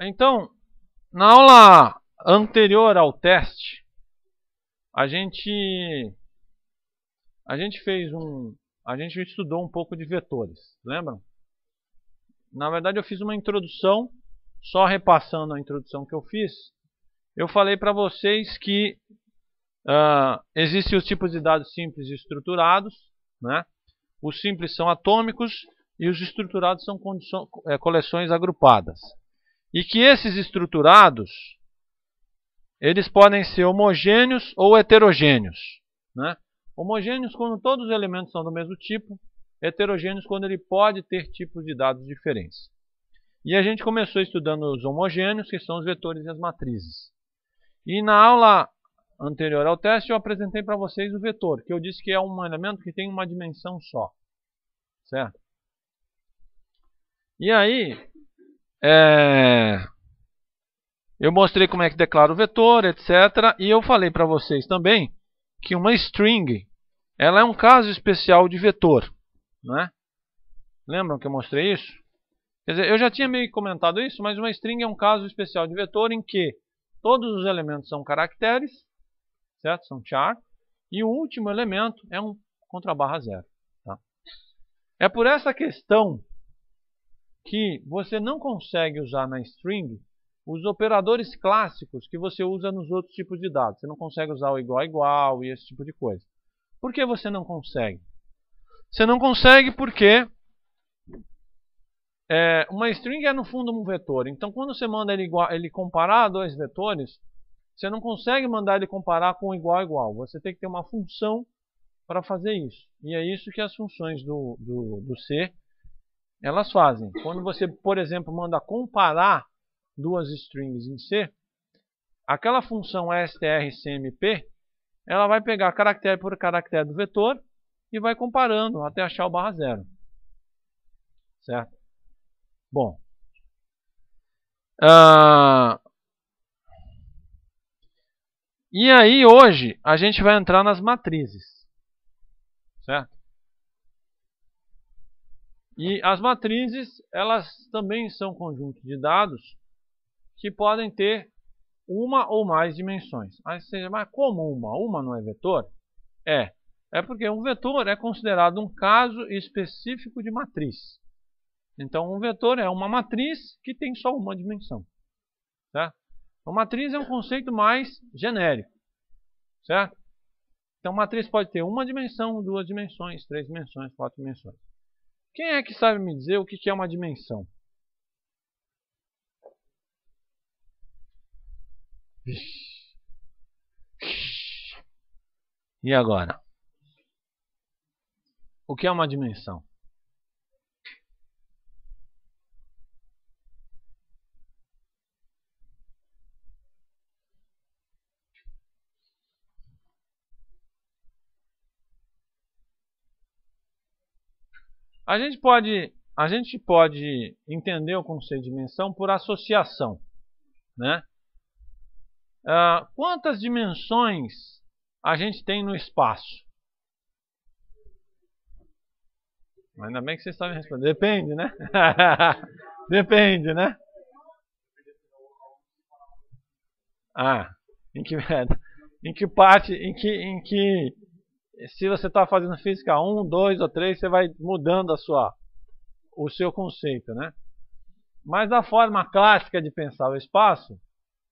Então, na aula anterior ao teste, a gente estudou um pouco de vetores, lembram? Na verdade, eu fiz uma introdução, só repassando a introdução que eu fiz. Eu falei para vocês que existem os tipos de dados simples e estruturados, né? Os simples são atômicos e os estruturados são coleções agrupadas. E que esses estruturados, eles podem ser homogêneos ou heterogêneos, né? Homogêneos quando todos os elementos são do mesmo tipo, heterogêneos quando ele pode ter tipos de dados diferentes. E a gente começou estudando os homogêneos, que são os vetores e as matrizes. E na aula anterior ao teste eu apresentei para vocês o vetor, que eu disse que é um elemento que tem uma dimensão só, certo? E aí, eu mostrei como é que declara o vetor, etc. E eu falei para vocês também que uma string, ela é um caso especial de vetor, né? Lembram que eu mostrei isso? Quer dizer, eu já tinha meio que comentado isso, mas uma string é um caso especial de vetor em que todos os elementos são caracteres, certo? São char, e o último elemento é um /0, tá? É por essa questão que você não consegue usar na string os operadores clássicos que você usa nos outros tipos de dados. Você não consegue usar o igual a igual e esse tipo de coisa. Por que você não consegue? Você não consegue porque uma string é no fundo um vetor. Então quando você manda ele comparar dois vetores, você não consegue mandar ele comparar com igual a igual. Você tem que ter uma função para fazer isso. E é isso que as funções do C elas fazem. Quando você, por exemplo, manda comparar duas strings em C, aquela função strcmp, ela vai pegar caractere por caractere do vetor e vai comparando até achar o /0, certo? Bom, e aí hoje a gente vai entrar nas matrizes, certo? E as matrizes, elas também são conjuntos de dados que podem ter uma ou mais dimensões. Aí você diz, mas como uma não é vetor? É porque um vetor é considerado um caso específico de matriz. Então um vetor é uma matriz que tem só uma dimensão, certo? Uma matriz é um conceito mais genérico, certo? Então matriz pode ter uma dimensão, duas dimensões, três dimensões, quatro dimensões. Quem é que sabe me dizer o que é uma dimensão? E agora? O que é uma dimensão? A gente pode entender o conceito de dimensão por associação, né? Quantas dimensões a gente tem no espaço? Ainda bem que vocês sabem responder. Depende, né? Depende, né? Em que parte, se você está fazendo física 1, 2 ou 3, você vai mudando o seu conceito, né? Mas da forma clássica de pensar o espaço,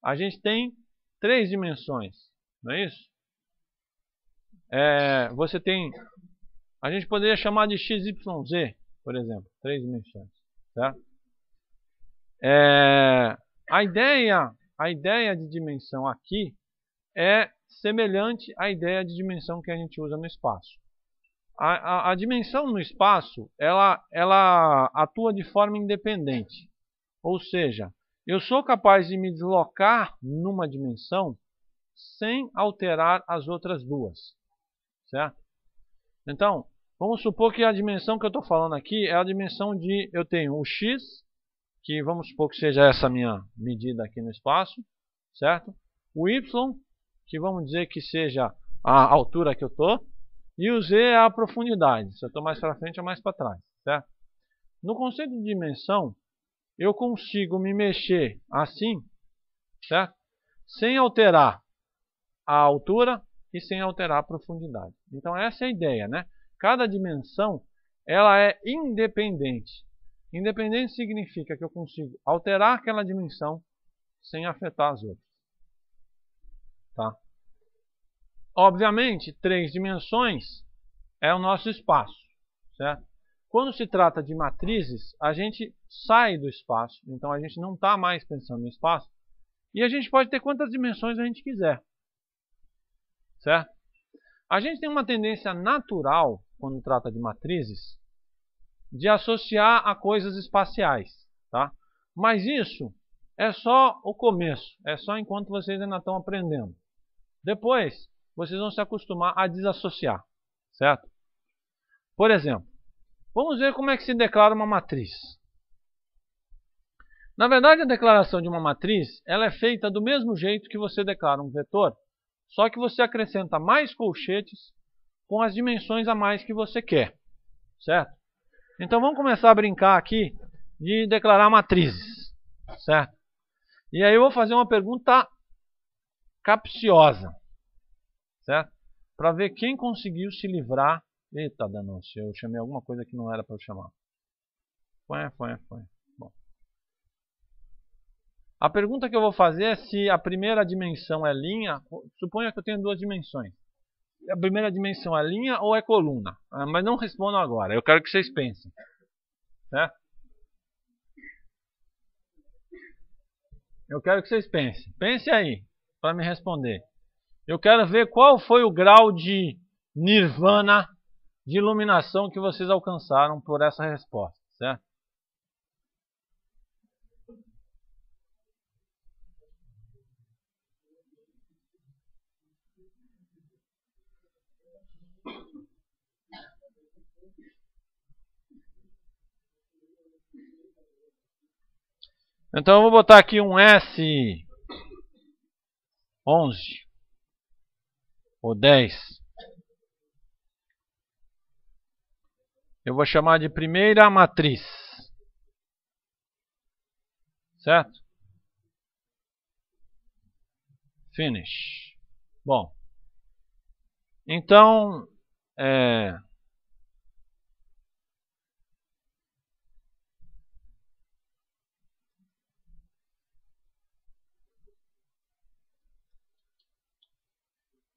a gente tem 3 dimensões, não é isso? Você tem, a gente poderia chamar de XYZ, por exemplo, 3 dimensões, tá? A ideia de dimensão aqui é semelhante à ideia de dimensão que a gente usa no espaço. A dimensão no espaço, ela atua de forma independente, ou seja, eu sou capaz de me deslocar numa dimensão sem alterar as outras duas, certo? Então, vamos supor que a dimensão que eu estou falando aqui é a dimensão de... Eu tenho o x, que vamos supor que seja essa minha medida aqui no espaço, certo? O y, que vamos dizer que seja a altura que eu estou, e o z é a profundidade, se eu estou mais para frente ou mais para trás, certo? No conceito de dimensão, eu consigo me mexer assim, certo? Sem alterar a altura e sem alterar a profundidade. Então essa é a ideia, né? Cada dimensão ela é independente. Independente significa que eu consigo alterar aquela dimensão sem afetar as outras. Tá? Obviamente, três dimensões é o nosso espaço, certo? Quando se trata de matrizes, a gente sai do espaço. Então a gente não está mais pensando no espaço. E a gente pode ter quantas dimensões a gente quiser, certo? A gente tem uma tendência natural, quando trata de matrizes, de associar a coisas espaciais, tá? Mas isso é só o começo, é só enquanto vocês ainda estão aprendendo. Depois, vocês vão se acostumar a desassociar, certo? Por exemplo, vamos ver como é que se declara uma matriz. Na verdade, a declaração de uma matriz ela é feita do mesmo jeito que você declara um vetor, só que você acrescenta mais colchetes com as dimensões a mais que você quer, certo? Então vamos começar a brincar aqui de declarar matrizes, certo? E aí eu vou fazer uma pergunta capciosa, certo? Para ver quem conseguiu se livrar. Eita, danou-se, eu chamei alguma coisa que não era para eu chamar. Foi. A pergunta que eu vou fazer é se a primeira dimensão é linha. Suponha que eu tenho duas dimensões. A primeira dimensão é linha ou é coluna? Mas não respondam agora, eu quero que vocês pensem. Certo? Eu quero que vocês pensem. Pense aí, para me responder. Eu quero ver qual foi o grau de nirvana, de iluminação que vocês alcançaram por essa resposta. Certo? Então eu vou botar aqui um S11 ou 10. Eu vou chamar de primeira matriz. Certo? Finish. Bom, então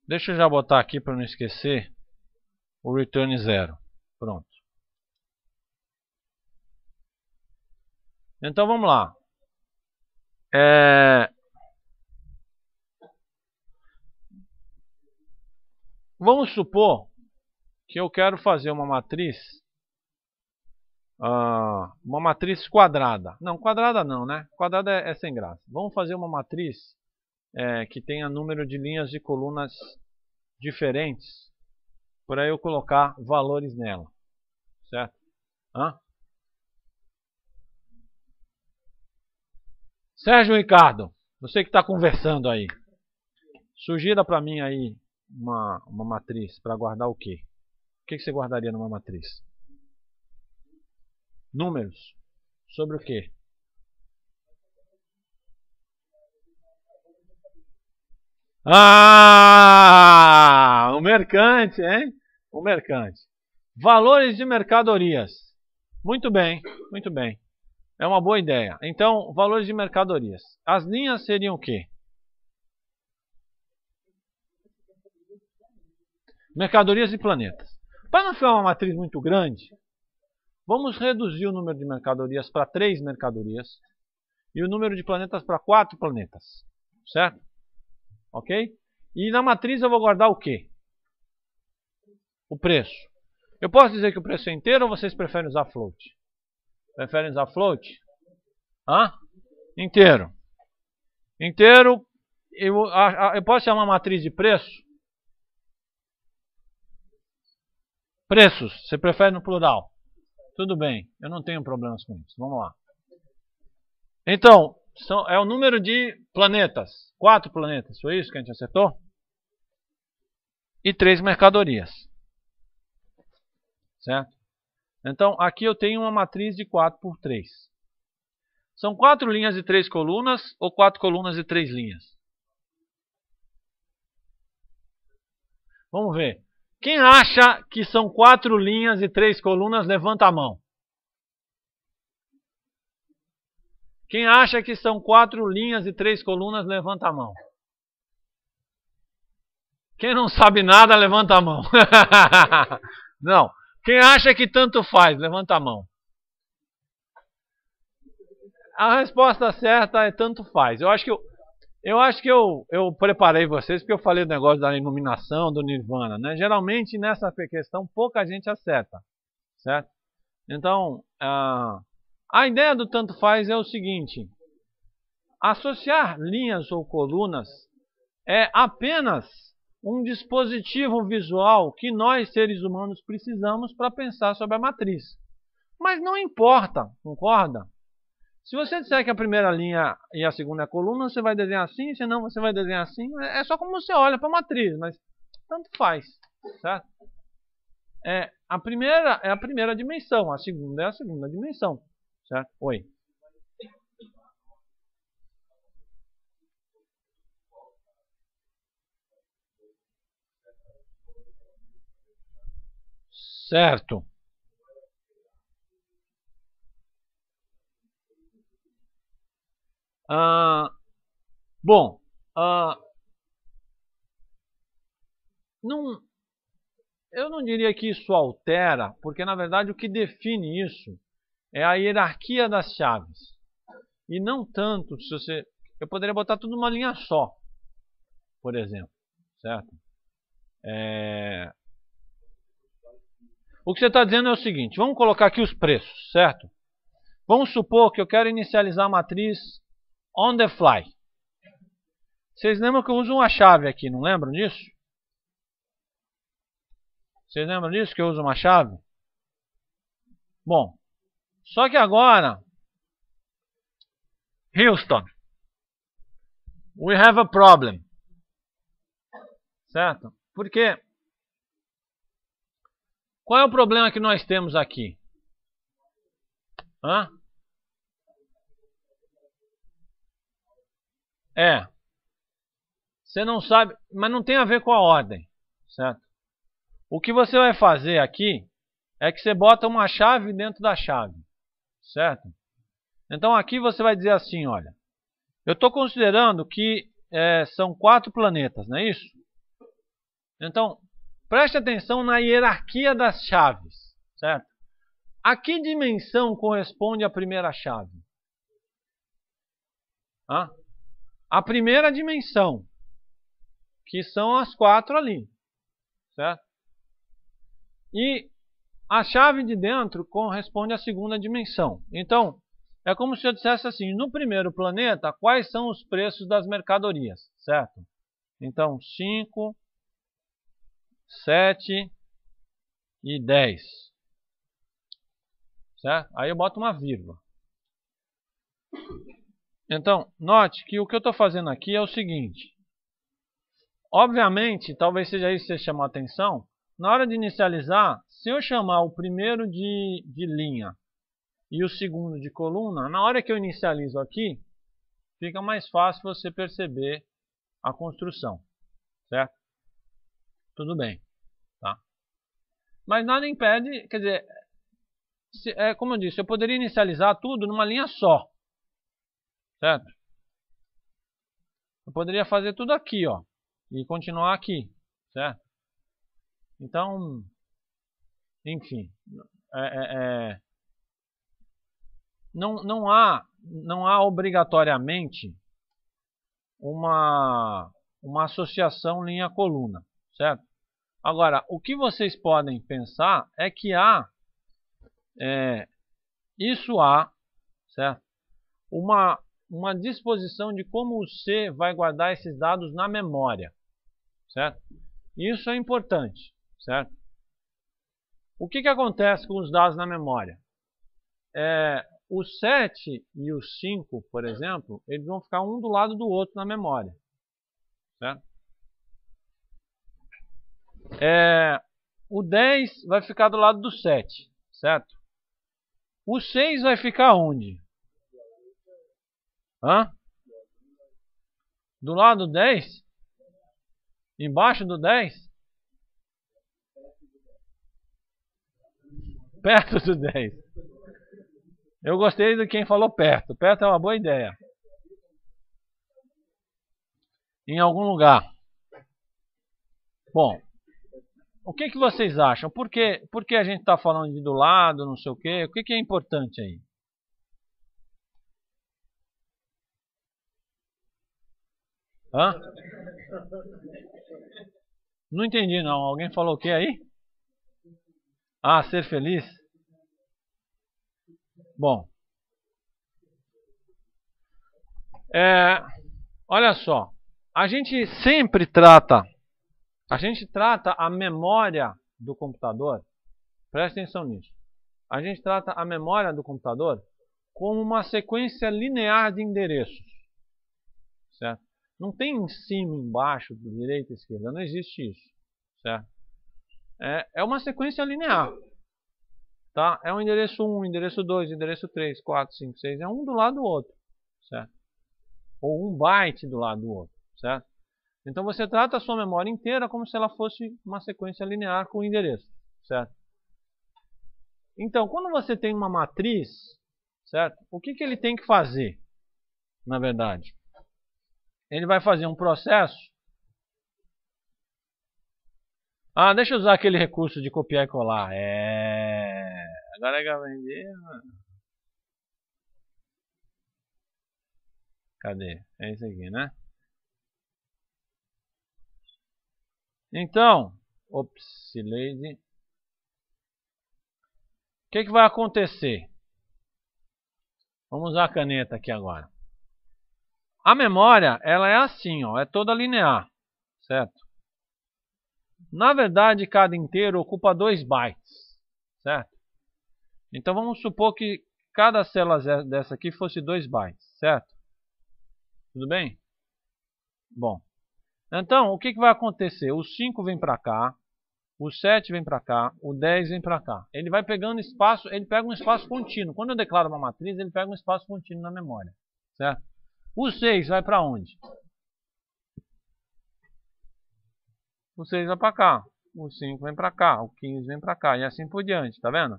deixa eu já botar aqui para não esquecer o return 0. Pronto. Então vamos lá. Vamos supor que eu quero fazer uma matriz quadrada. Não, quadrada não, né? Quadrada é sem graça. Vamos fazer uma matriz que tenha número de linhas e colunas diferentes para eu colocar valores nela, certo? Sérgio Ricardo, você que está conversando aí, sugira para mim aí uma matriz para guardar o quê? O que você guardaria numa matriz? Números. Sobre o quê? Ah, o mercante, hein? O mercante. Valores de mercadorias. Muito bem, muito bem. É uma boa ideia. Então, valores de mercadorias. As linhas seriam o quê? Mercadorias e planetas. Para não ficar uma matriz muito grande, vamos reduzir o número de mercadorias para 3 mercadorias e o número de planetas para 4 planetas. Certo? Ok? E na matriz eu vou guardar o quê? O preço. Eu posso dizer que o preço é inteiro ou vocês preferem usar float? Preferem usar float? Inteiro. Inteiro. Eu posso chamar a matriz de preço? Preços. Você prefere no plural? Tudo bem. Eu não tenho problemas com isso. Vamos lá. Então, é o número de planetas. 4 planetas, foi isso que a gente acertou? E 3 mercadorias. Certo? Então, aqui eu tenho uma matriz de 4 por 3. São 4 linhas e 3 colunas ou 4 colunas e 3 linhas? Vamos ver. Quem acha que são 4 linhas e 3 colunas, levanta a mão. Quem acha que são 4 linhas e 3 colunas, levanta a mão. Quem não sabe nada, levanta a mão. Não. Quem acha que tanto faz, levanta a mão. A resposta certa é tanto faz. Eu acho que eu preparei vocês porque eu falei do negócio da iluminação, do nirvana, né? Geralmente nessa questão pouca gente acerta, certo? Então, a ideia do tanto faz é o seguinte: associar linhas ou colunas é apenas um dispositivo visual que nós seres humanos precisamos para pensar sobre a matriz. Mas não importa, concorda? Se você disser que a primeira linha e a segunda coluna, você vai desenhar assim, senão você vai desenhar assim. É só como você olha para a matriz, mas tanto faz, certo? A primeira dimensão, a segunda é a segunda dimensão, certo? Oi. Certo. Eu não diria que isso altera, porque na verdade o que define isso é a hierarquia das chaves. E não tanto, eu poderia botar tudo numa linha só, por exemplo, certo? O que você está dizendo é o seguinte: vamos colocar aqui os preços, certo? Vamos supor que eu quero inicializar a matriz on the fly. Vocês lembram que eu uso uma chave aqui, não lembram disso? Vocês lembram disso, que eu uso uma chave? Bom, só que agora, Houston, we have a problem. Certo? Porque, qual é o problema que nós temos aqui? Hã? Você não sabe, mas não tem a ver com a ordem, certo? O que você vai fazer aqui é que você bota uma chave dentro da chave, certo? Então aqui você vai dizer assim, olha, eu estou considerando que são 4 planetas, não é isso? Então, preste atenção na hierarquia das chaves, certo? A que dimensão corresponde a primeira chave? Hã? A primeira dimensão, que são as 4 ali, certo? E a chave de dentro corresponde à segunda dimensão. Então, é como se eu dissesse assim: no primeiro planeta, quais são os preços das mercadorias, certo? Então, 5, 7 e 10, certo? Aí eu boto uma vírgula. Então, note que o que eu estou fazendo aqui é o seguinte. Obviamente, talvez seja isso que você chamou a atenção. Na hora de inicializar, se eu chamar o primeiro de linha e o segundo de coluna, na hora que eu inicializo aqui, fica mais fácil você perceber a construção. Certo? Tudo bem. Tá? Mas nada impede, quer dizer, como eu disse, eu poderia inicializar tudo numa linha só. Certo? Eu poderia fazer tudo aqui, ó, e continuar aqui, certo? Então, enfim, não há obrigatoriamente uma associação linha-coluna, certo? Agora, o que vocês podem pensar é que há, certo? Uma disposição de como o C vai guardar esses dados na memória, certo? Isso é importante, certo? O que acontece com os dados na memória? O 7 e o 5, por exemplo, eles vão ficar um do lado do outro na memória, certo? O 10 vai ficar do lado do 7, certo? O 6 vai ficar onde? Hã? Do lado do 10? Embaixo do 10? Perto do 10. Eu gostei de quem falou perto. Perto é uma boa ideia. Em algum lugar. Bom, o que, que vocês acham? Por que a gente está falando de do lado, não sei o quê? O que, que é importante aí? Hã? Não entendi não. Alguém falou o que aí? Ah, ser feliz? Bom. Olha só. A gente trata a memória do computador, presta atenção nisso, a gente trata a memória do computador como uma sequência linear de endereços, certo? Não tem em cima, embaixo, direita, esquerda, não existe isso, certo? É uma sequência linear, tá? É um endereço 1, endereço 2, endereço 3, 4, 5, 6, é um do lado do outro, certo? Ou um byte do lado do outro, certo? Então você trata a sua memória inteira como se ela fosse uma sequência linear com endereço, certo? Então, quando você tem uma matriz, certo? O que ele tem que fazer, na verdade? Ele vai fazer um processo. Ah, deixa eu usar aquele recurso de copiar e colar. Agora é que eu aprendi. Cadê? É isso aqui, né? Então, lady, o que vai acontecer? Vamos usar a caneta aqui agora. A memória, ela é assim, ó, é toda linear, certo? Na verdade, cada inteiro ocupa 2 bytes, certo? Então, vamos supor que cada célula dessa aqui fosse 2 bytes, certo? Tudo bem? Bom. Então, o que vai acontecer? O 5 vem para cá, o 7 vem para cá, o 10 vem para cá. Ele vai pegando espaço, ele pega um espaço contínuo. Quando eu declaro uma matriz, ele pega um espaço contínuo na memória, certo? O 6 vai para onde? O 6 vai para cá, o 5 vem para cá, o 15 vem para cá e assim por diante, tá vendo?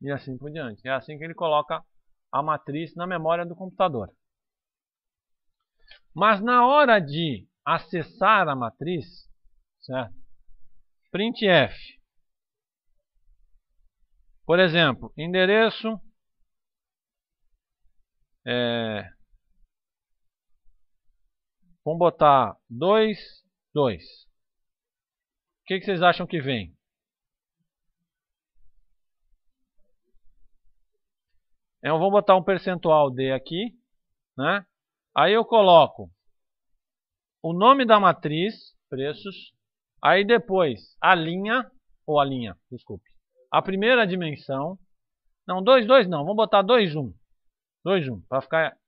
E assim por diante. É assim que ele coloca a matriz na memória do computador. Mas na hora de acessar a matriz, certo? Printf. Por exemplo, endereço vamos botar 2, 2. O que vocês acham que vem? Eu vou botar um percentual D aqui, né? Aí eu coloco o nome da matriz, preços, aí depois desculpe. A primeira dimensão. Não, 2, 2 não, vamos botar 2, 1. 2, 1, para ficar.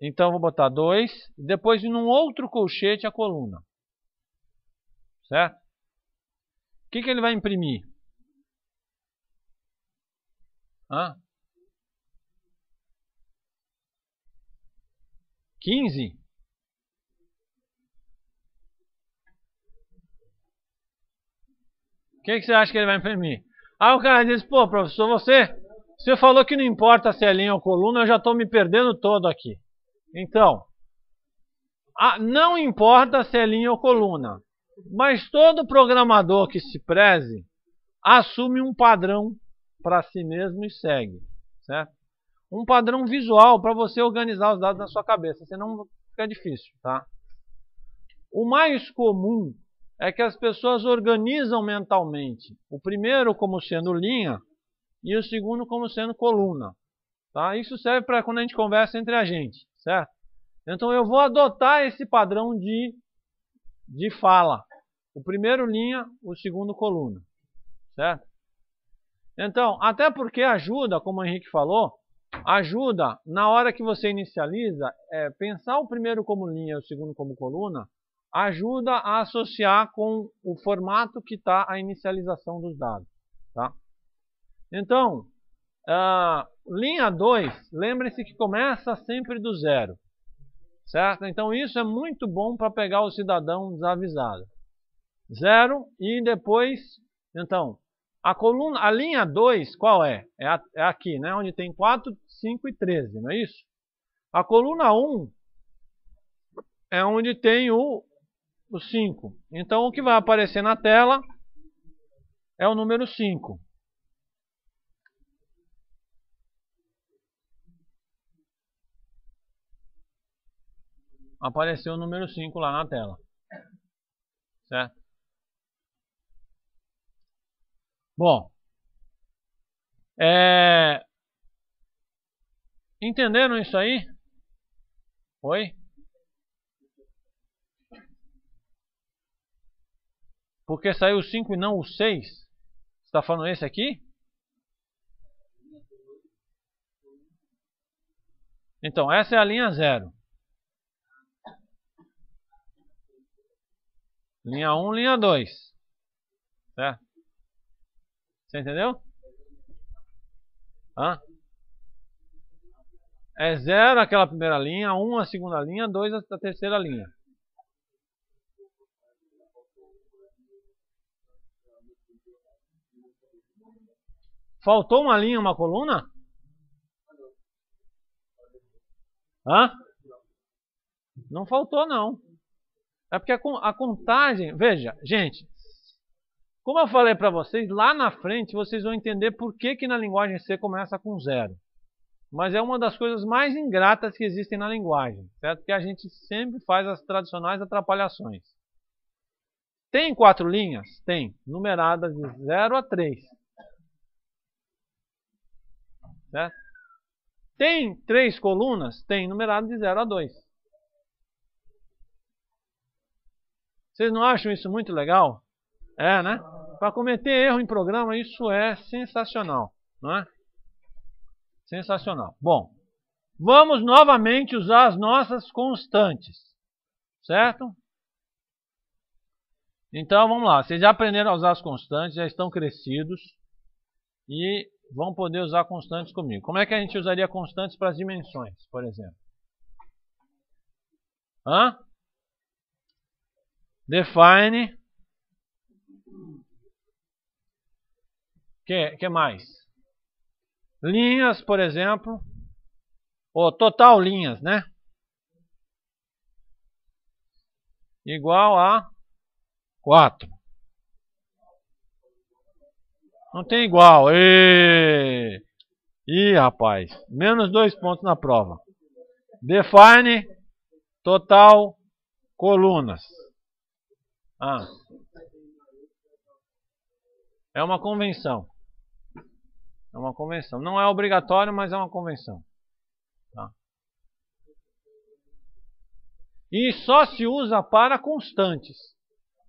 Então eu vou botar 2, depois num outro colchete a coluna. Certo? O que ele vai imprimir? Hã? 15? O que você acha que ele vai imprimir? Aí o cara diz, pô, professor, você falou que não importa se é linha ou coluna, eu já estou me perdendo todo aqui. Então, não importa se é linha ou coluna, mas todo programador que se preze assume um padrão para si mesmo e segue, certo? Um padrão visual para você organizar os dados na sua cabeça, senão fica difícil, tá? O mais comum é que as pessoas organizam mentalmente o primeiro como sendo linha e o segundo como sendo coluna, tá? Isso serve para quando a gente conversa entre a gente, certo? Então eu vou adotar esse padrão de fala. O primeiro linha, o segundo coluna, certo? Então, até porque ajuda, como o Henrique falou, ajuda, na hora que você inicializa, pensar o primeiro como linha e o segundo como coluna, ajuda a associar com o formato que está a inicialização dos dados. Tá? Então, linha 2, lembre-se que começa sempre do zero, certo? Então isso é muito bom para pegar o cidadão desavisado. Zero e depois, então, a linha 2 qual é? É aqui, né? Onde tem 4, 5 e 13, não é isso? A coluna 1 é onde tem o 5. Então o que vai aparecer na tela é o número 5. Apareceu o número 5 lá na tela, certo? Bom, entenderam isso aí? Oi? Porque saiu o 5 e não o 6? Você está falando esse aqui? Então, essa é a linha 0. Linha 1, linha 2. Certo? Você entendeu? Hã? É 0 aquela primeira linha, 1 a segunda linha, 2 a terceira linha. Faltou uma linha, uma coluna? Hã? Não faltou, não. É porque a contagem... Veja, gente. Como eu falei para vocês, lá na frente vocês vão entender por que que na linguagem C começa com zero. Mas é uma das coisas mais ingratas que existem na linguagem, certo? Que a gente sempre faz as tradicionais atrapalhações. Tem 4 linhas? Tem. Numeradas de 0 a 3. Certo? Tem 3 colunas? Tem. Numeradas de 0 a 2. Vocês não acham isso muito legal? É, né? Para cometer erro em programa, isso é sensacional, não é? Sensacional. Bom, vamos novamente usar as nossas constantes, certo? Então, vamos lá. Vocês já aprenderam a usar as constantes, já estão crescidos e vão poder usar constantes comigo. Como é que a gente usaria constantes para as dimensões, por exemplo? Hã? Define. Que mais? Linhas, por exemplo. Ou total linhas, né? Igual a 4. Não tem igual. Ih, rapaz. Menos 2 pontos na prova. Define total colunas. Ah. É uma convenção. É uma convenção. Não é obrigatório, mas é uma convenção. Tá? E só se usa para constantes.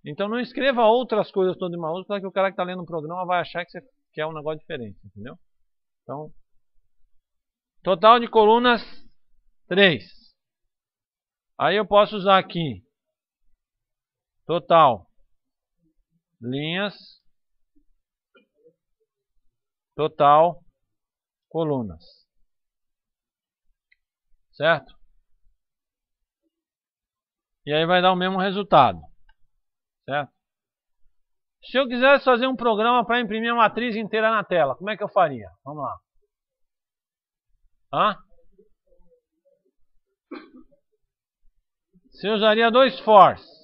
Então não escreva outras coisas todas em maiúsculas, que o cara que está lendo o programa vai achar que você quer um negócio diferente. Entendeu? Então, total de colunas 3. Aí eu posso usar aqui. Total. Linhas. Total colunas, certo? E aí vai dar o mesmo resultado, certo? Se eu quisesse fazer um programa para imprimir a matriz inteira na tela, como é que eu faria? Vamos lá. Hã? Você usaria 2 fors.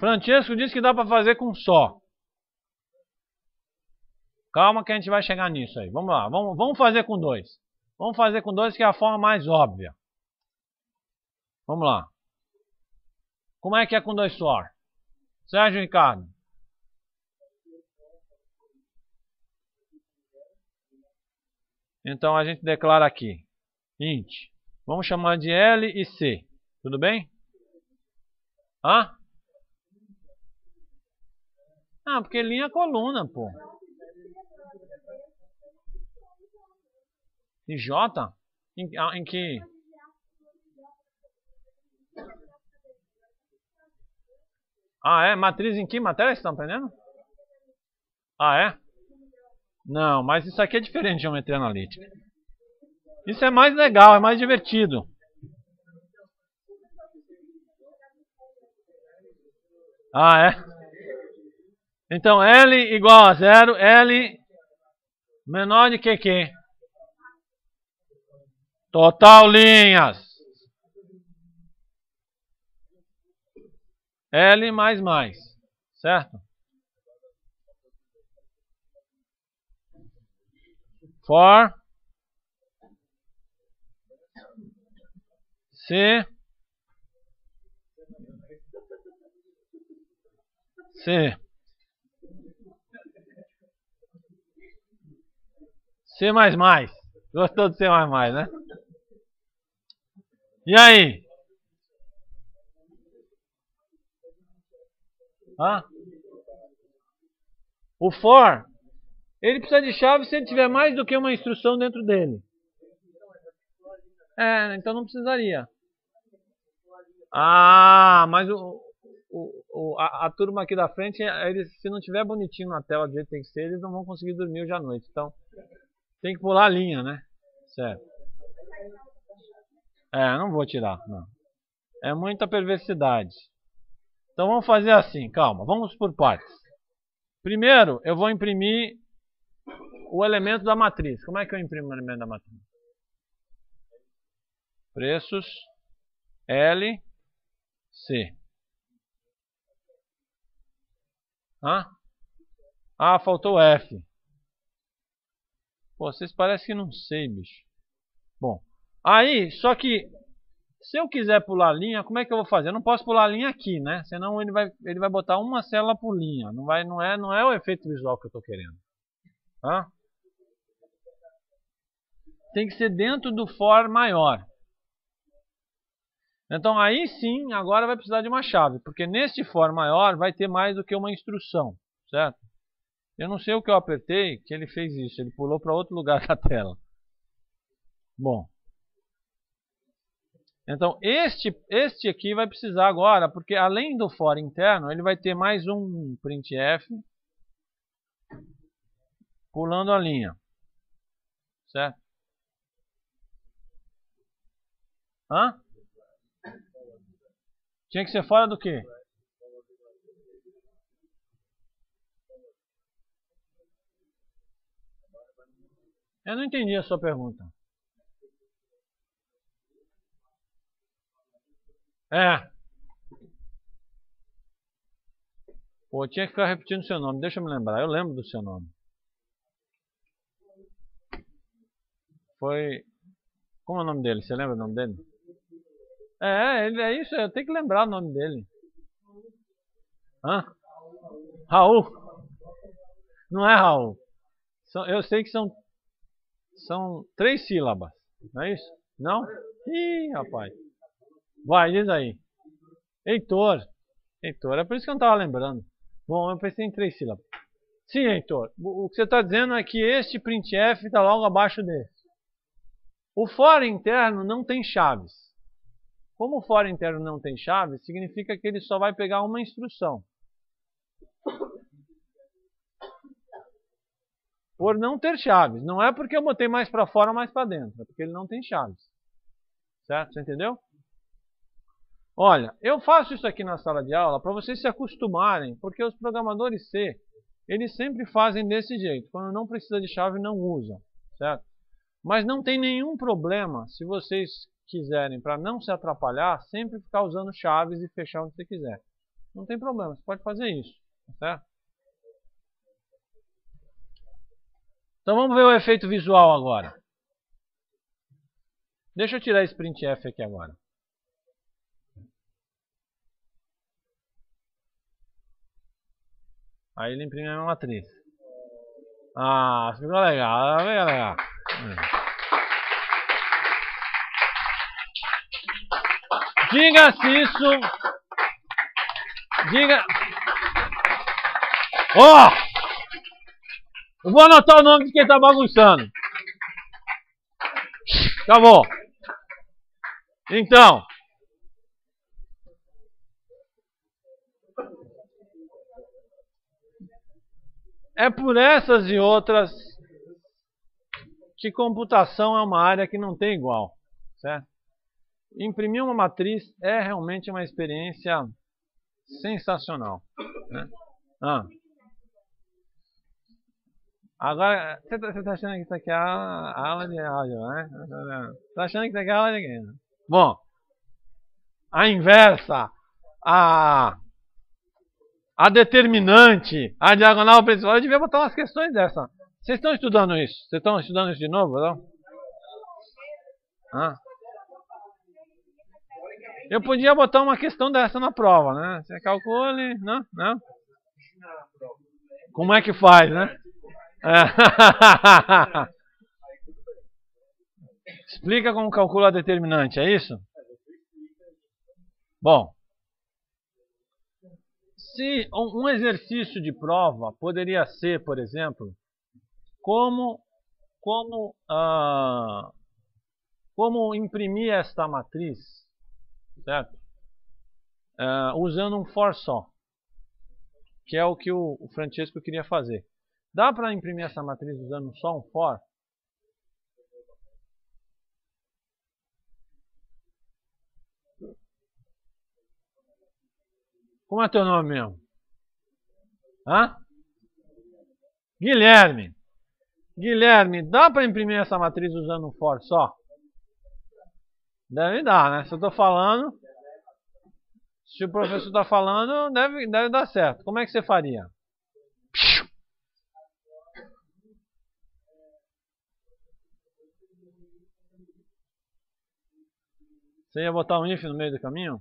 Francesco disse que dá para fazer com só. Calma que a gente vai chegar nisso aí. Vamos lá, vamos fazer com 2. Vamos fazer com 2 que é a forma mais óbvia. Vamos lá. Como é que é com 2 só? Sérgio e Ricardo. Então a gente declara aqui. Int. Vamos chamar de L e C. Tudo bem? Hã? Ah, porque linha é coluna, pô. E J? Em que? Ah, é? Matriz em que matéria estão aprendendo? Ah, é? Não, mas isso aqui é diferente de geometria analítica. Isso é mais legal, é mais divertido. Ah, é? Então, L igual a zero, L menor de que? Total linhas. L mais, certo? For C. Gostou de C++, né? E aí? Ah? O for, ele precisa de chave se ele tiver mais do que uma instrução dentro dele. É, então não precisaria. Ah, mas a turma aqui da frente, eles, se não tiver bonitinho na tela do jeito que tem que ser, eles não vão conseguir dormir hoje à noite. Então, tem que pular a linha, né? Certo. É, não vou tirar, não. É muita perversidade. Então vamos fazer assim, calma, vamos por partes. Primeiro, eu vou imprimir o elemento da matriz. Como é que eu imprimo o elemento da matriz? Preços L, C. Hã? Ah, faltou F. Pô, vocês parecem que não sei, bicho. Bom, aí, só que... se eu quiser pular a linha, como é que eu vou fazer? Eu não posso pular a linha aqui, né? Senão ele vai botar uma célula por linha. Não é o efeito visual que eu estou querendo. Hã? Tem que ser dentro do for maior. Então aí sim, agora vai precisar de uma chave. Porque neste for maior vai ter mais do que uma instrução. Certo? Eu não sei o que eu apertei que ele fez isso. Ele pulou para outro lugar da tela. Bom. Então, este aqui vai precisar agora, porque além do for interno, ele vai ter mais um printf pulando a linha. Certo? Hã? Tinha que ser fora do quê? Eu não entendi a sua pergunta. É. Pô, eu tinha que ficar repetindo seu nome. Deixa eu me lembrar. Eu lembro do seu nome. Foi... como é o nome dele? Você lembra o nome dele? É, ele é isso. Eu tenho que lembrar o nome dele. Hã? Raul? Não é Raul. Eu sei que são 3 sílabas. Não é isso? Não? Ih, rapaz. Vai, diz aí. Heitor. Heitor, é por isso que eu não estava lembrando. Bom, eu pensei em 3 sílabas. Sim, Heitor. O que você está dizendo é que este printf está logo abaixo desse. O for interno não tem chaves. Como o for interno não tem chaves, significa que ele só vai pegar uma instrução. Por não ter chaves. Não é porque eu botei mais para fora ou mais para dentro. É porque ele não tem chaves. Certo? Você entendeu? Olha, eu faço isso aqui na sala de aula para vocês se acostumarem, porque os programadores C, eles sempre fazem desse jeito. Quando não precisa de chave, não usam, certo? Mas não tem nenhum problema, se vocês quiserem, para não se atrapalhar, sempre ficar usando chaves e fechar onde você quiser. Não tem problema, você pode fazer isso, certo? Então vamos ver o efeito visual agora. Deixa eu tirar esse printf aqui agora. Aí ele imprime a minha matriz. Ah, ficou legal. Ficou legal. Diga se isso... diga... ó! Oh! Eu vou anotar o nome de quem tá bagunçando. Acabou. Então... É por essas e outras que computação é uma área que não tem igual, certo? Imprimir uma matriz é realmente uma experiência sensacional, né? Agora, você está achando que isso aqui é a aula de áudio, né? Está achando que isso aqui é a aula de quem? Bom, a inversa, a determinante, a diagonal principal. Eu devia botar umas questões dessa. Vocês estão estudando isso? Vocês estão estudando isso de novo? Não? Eu podia botar uma questão dessa na prova, né? Você calcule, não? Não? Como é que faz, né? É. Explica como calcula a determinante, é isso? Bom, se um exercício de prova poderia ser, por exemplo, como imprimir esta matriz, certo? Usando um for só, que é o que o Francesco queria fazer. Dá para imprimir essa matriz usando só um for? Como é teu nome mesmo? Hã? Guilherme. Guilherme, dá para imprimir essa matriz usando um for só? Deve dar, né? Se eu estou falando, se o professor está falando, deve dar certo. Como é que você faria? Você ia botar um if no meio do caminho?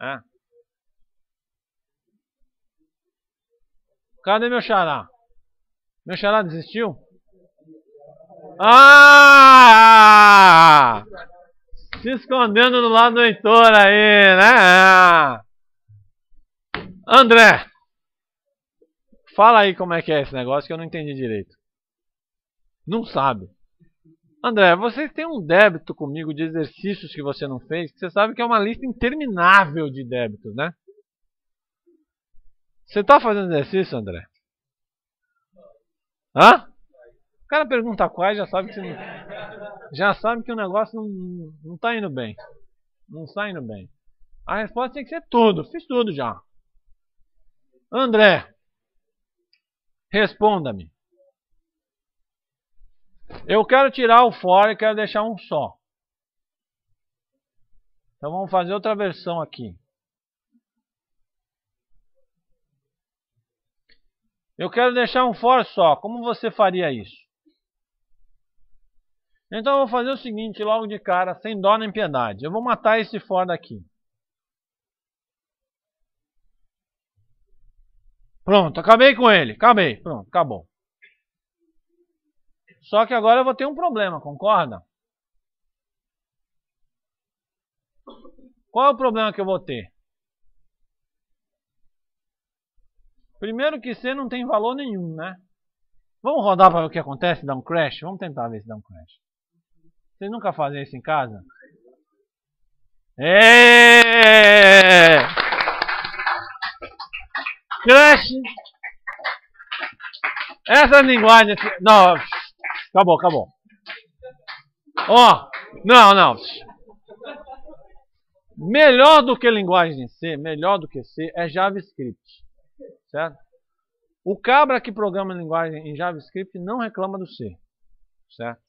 É. Cadê meu xará? Meu xará desistiu? Ah! Se escondendo do lado do Heitor aí, né? André! Fala aí como é que é esse negócio que eu não entendi direito. Não sabe. André, você tem um débito comigo de exercícios que você não fez, que você sabe que é uma lista interminável de débitos, né? Você está fazendo exercício, André? Hã? O cara pergunta quais, já sabe que você não... já sabe que o negócio não está indo bem. Não está indo bem. A resposta tem que ser tudo. Fiz tudo já. André, responda-me. Eu quero tirar o for e quero deixar um só. Então vamos fazer outra versão aqui. Eu quero deixar um for só. Como você faria isso? Então eu vou fazer o seguinte, logo de cara, sem dó nem piedade. Eu vou matar esse for daqui. Pronto, acabei com ele. Acabei, pronto, acabou. Só que agora eu vou ter um problema, concorda? Qual é o problema que eu vou ter? Primeiro que C não tem valor nenhum, né? Vamos rodar para ver o que acontece, dar um crash? Vamos tentar ver se dá um crash. Vocês nunca fazem isso em casa? É! Crash! Essa linguagem... Não, acabou, acabou. Ó, não, não. Melhor do que linguagem C, melhor do que C é JavaScript. Certo? O cabra que programa linguagem em JavaScript não reclama do C, certo?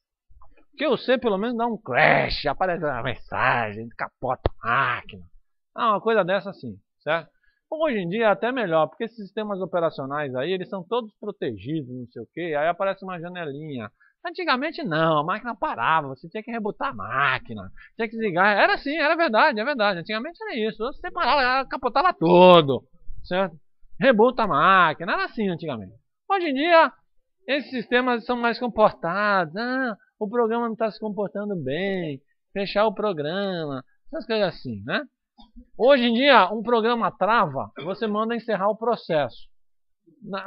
Porque o C pelo menos dá um crash, aparece uma mensagem, capota a máquina, uma coisa dessa assim, certo? Hoje em dia é até melhor, porque esses sistemas operacionais aí, eles são todos protegidos, não sei o que, aí aparece uma janelinha. Antigamente não, a máquina parava, você tinha que rebootar a máquina, tinha que desligar, era assim, era verdade, é verdade, antigamente era isso, você parava, capotava tudo, certo? Rebota a máquina, era assim antigamente. Hoje em dia, esses sistemas são mais comportados. Ah, o programa não está se comportando bem. Fechar o programa. Essas coisas assim, né? Hoje em dia, um programa trava, você manda encerrar o processo.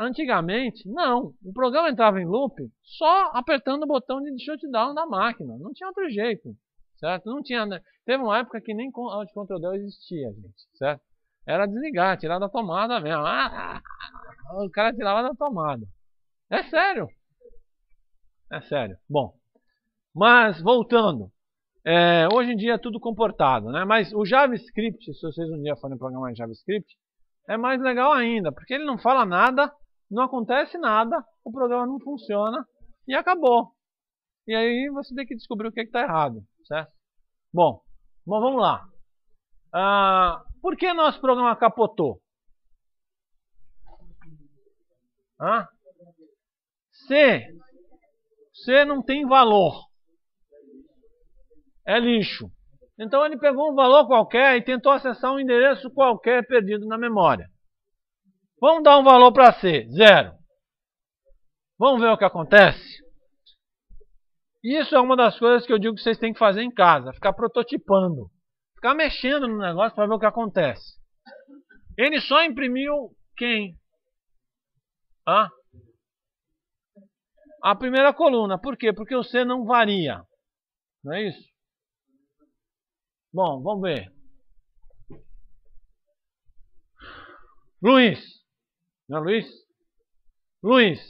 Antigamente, não. O programa entrava em loop só apertando o botão de shutdown da máquina. Não tinha outro jeito, certo? Não tinha... Teve uma época que nem Alt Ctrl D existia, gente, certo? Era desligar, tirar da tomada mesmo. o cara tirava da tomada. É sério. É sério. Bom, mas voltando. Hoje em dia é tudo comportado, né? Mas o JavaScript, se vocês um dia forem programar em JavaScript, é mais legal ainda, porque ele não fala nada, não acontece nada, o programa não funciona e acabou. E aí você tem que descobrir o que está errado, certo? Bom, mas vamos lá. Por que nosso programa capotou? Hã? C não tem valor. É lixo. Então ele pegou um valor qualquer e tentou acessar um endereço qualquer perdido na memória. Vamos dar um valor para C, 0. Vamos ver o que acontece. Isso é uma das coisas que eu digo que vocês têm que fazer em casa. Ficar prototipando. Ficar mexendo no negócio para ver o que acontece. Ele só imprimiu quem? A primeira coluna. Por quê? Porque o C não varia. Não é isso? Bom, vamos ver. Luiz. Não é Luiz? Luiz.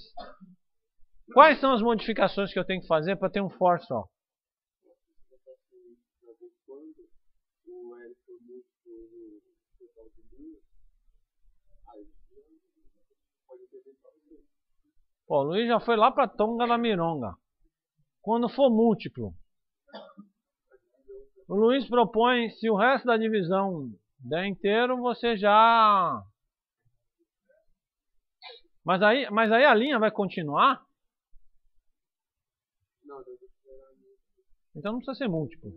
Quais são as modificações que eu tenho que fazer para ter um for só? Pô, o Luiz já foi lá pra Tonga da Mironga. Quando for múltiplo. O Luiz propõe, se o resto da divisão der inteiro, você já... Mas aí a linha vai continuar? Então não precisa ser múltiplo.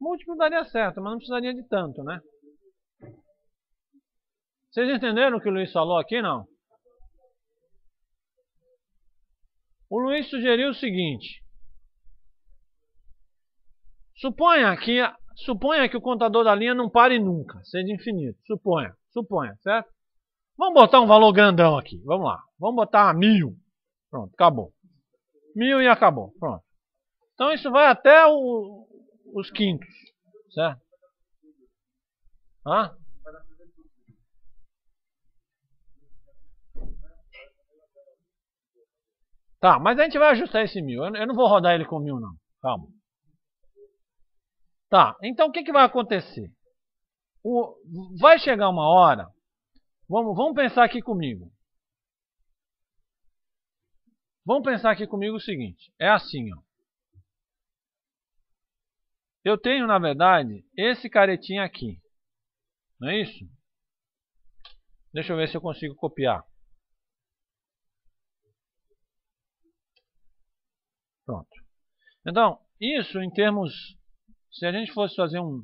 Múltiplo daria certo, mas não precisaria de tanto, né? Vocês entenderam o que o Luiz falou aqui, não? O Luiz sugeriu o seguinte. Suponha que o contador da linha não pare nunca, seja infinito. Suponha, certo? Vamos botar um valor grandão aqui. Vamos lá. Vamos botar 1000. Pronto, acabou. 1000 e acabou. Pronto. Então isso vai até os quintos, certo? Hã? Tá, mas a gente vai ajustar esse 1000. Eu não vou rodar ele com 1000, não. Calma. Tá, então o que vai acontecer? Vai chegar uma hora... Vamos pensar aqui comigo. Vamos pensar aqui comigo o seguinte. É assim, ó. Eu tenho, na verdade, esse caretinha aqui. Não é isso? Deixa eu ver se eu consigo copiar. Pronto. Então, isso em termos... Se a gente fosse fazer um...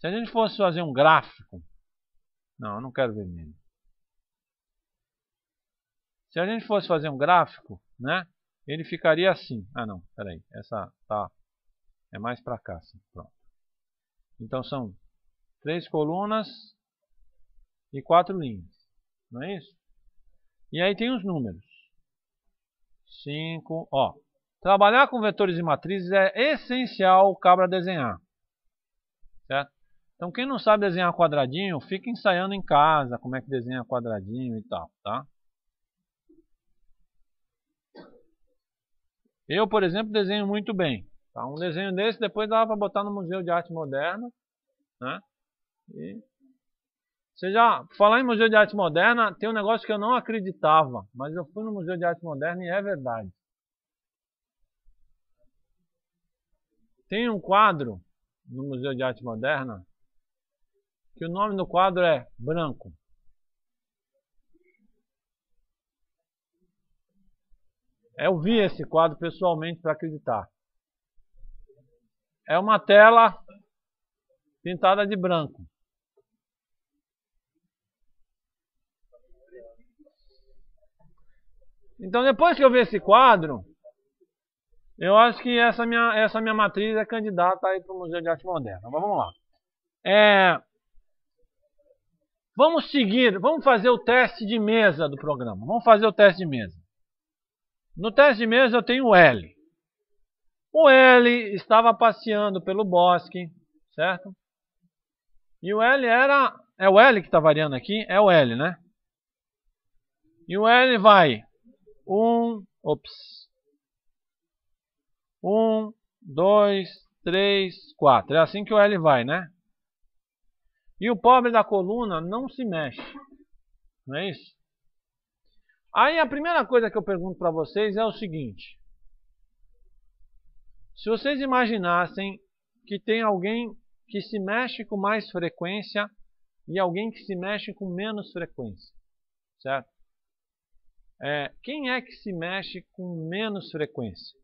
Se a gente fosse fazer um gráfico... Não, eu não quero vermelho. Se a gente fosse fazer um gráfico, né? Ele ficaria assim. Ah, não, peraí. Essa tá... É mais pra cá, assim. Pronto. Então são 3 colunas e 4 linhas. Não é isso? E aí tem os números. 5, ó. Trabalhar com vetores e matrizes é essencial o cabra desenhar. Certo? Então quem não sabe desenhar quadradinho, fica ensaiando em casa como é que desenha quadradinho e tal, tá? Eu, por exemplo, desenho muito bem. Tá? Um desenho desse depois dá para botar no Museu de Arte Moderna, né? E você já falar em Museu de Arte Moderna, tem um negócio que eu não acreditava, mas eu fui no Museu de Arte Moderna e é verdade. Tem um quadro no Museu de Arte Moderna que o nome do quadro é Branco. Eu vi esse quadro pessoalmente para acreditar. É uma tela pintada de branco. Então depois que eu ver esse quadro, eu acho que essa minha matriz é candidata aí para o Museu de Arte Moderna. Mas vamos lá. Vamos fazer o teste de mesa do programa. No teste de mesa eu tenho o L. O L estava passeando pelo bosque, certo? E o L era... É o L que está variando aqui? É o L, né? E o L vai... 1, 2, 3, 4. É assim que o L vai, né? E o pobre da coluna não se mexe. Não é isso? Aí a primeira coisa que eu pergunto para vocês é o seguinte. Se vocês imaginassem que tem alguém que se mexe com mais frequência e alguém que se mexe com menos frequência, certo? Quem é que se mexe com menos frequência?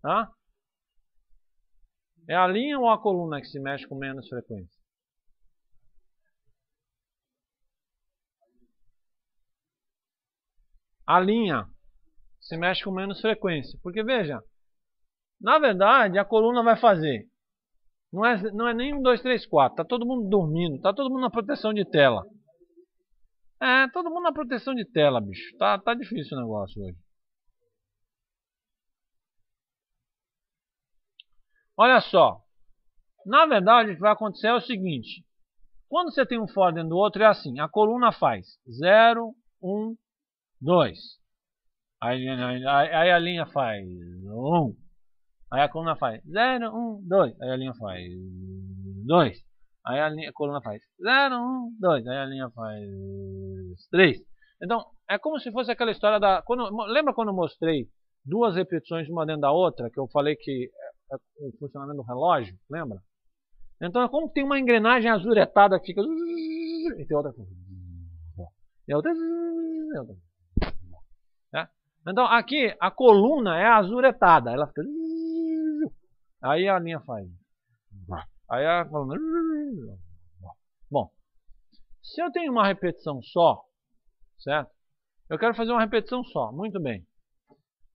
Tá? É a linha ou a coluna que se mexe com menos frequência? A linha se mexe com menos frequência. Porque veja, na verdade a coluna vai fazer. Não é nem 1, 2, 3, 4. Está todo mundo dormindo, está todo mundo na proteção de tela. É, todo mundo na proteção de tela, bicho. Tá difícil o negócio hoje. Olha só. Na verdade, o que vai acontecer é o seguinte. Quando você tem um for dentro do outro, é assim. A coluna faz 0, 1, 2. Aí a linha faz 1. Aí a coluna faz 0, 1, 2. Aí a linha faz 2. Aí a coluna faz 0, 1, 2. Aí a linha faz 3. Então, é como se fosse aquela história da... lembra quando eu mostrei duas repetições uma dentro da outra? Que eu falei que é o funcionamento do relógio? Lembra? Então, é como que tem uma engrenagem azuretada que fica... E tem outra... E outra... E outra... É? Então, aqui, a coluna é azuretada. Ela fica... Aí a linha faz... Aí a coluna... Bom, se eu tenho uma repetição só, certo? Eu quero fazer uma repetição só, muito bem.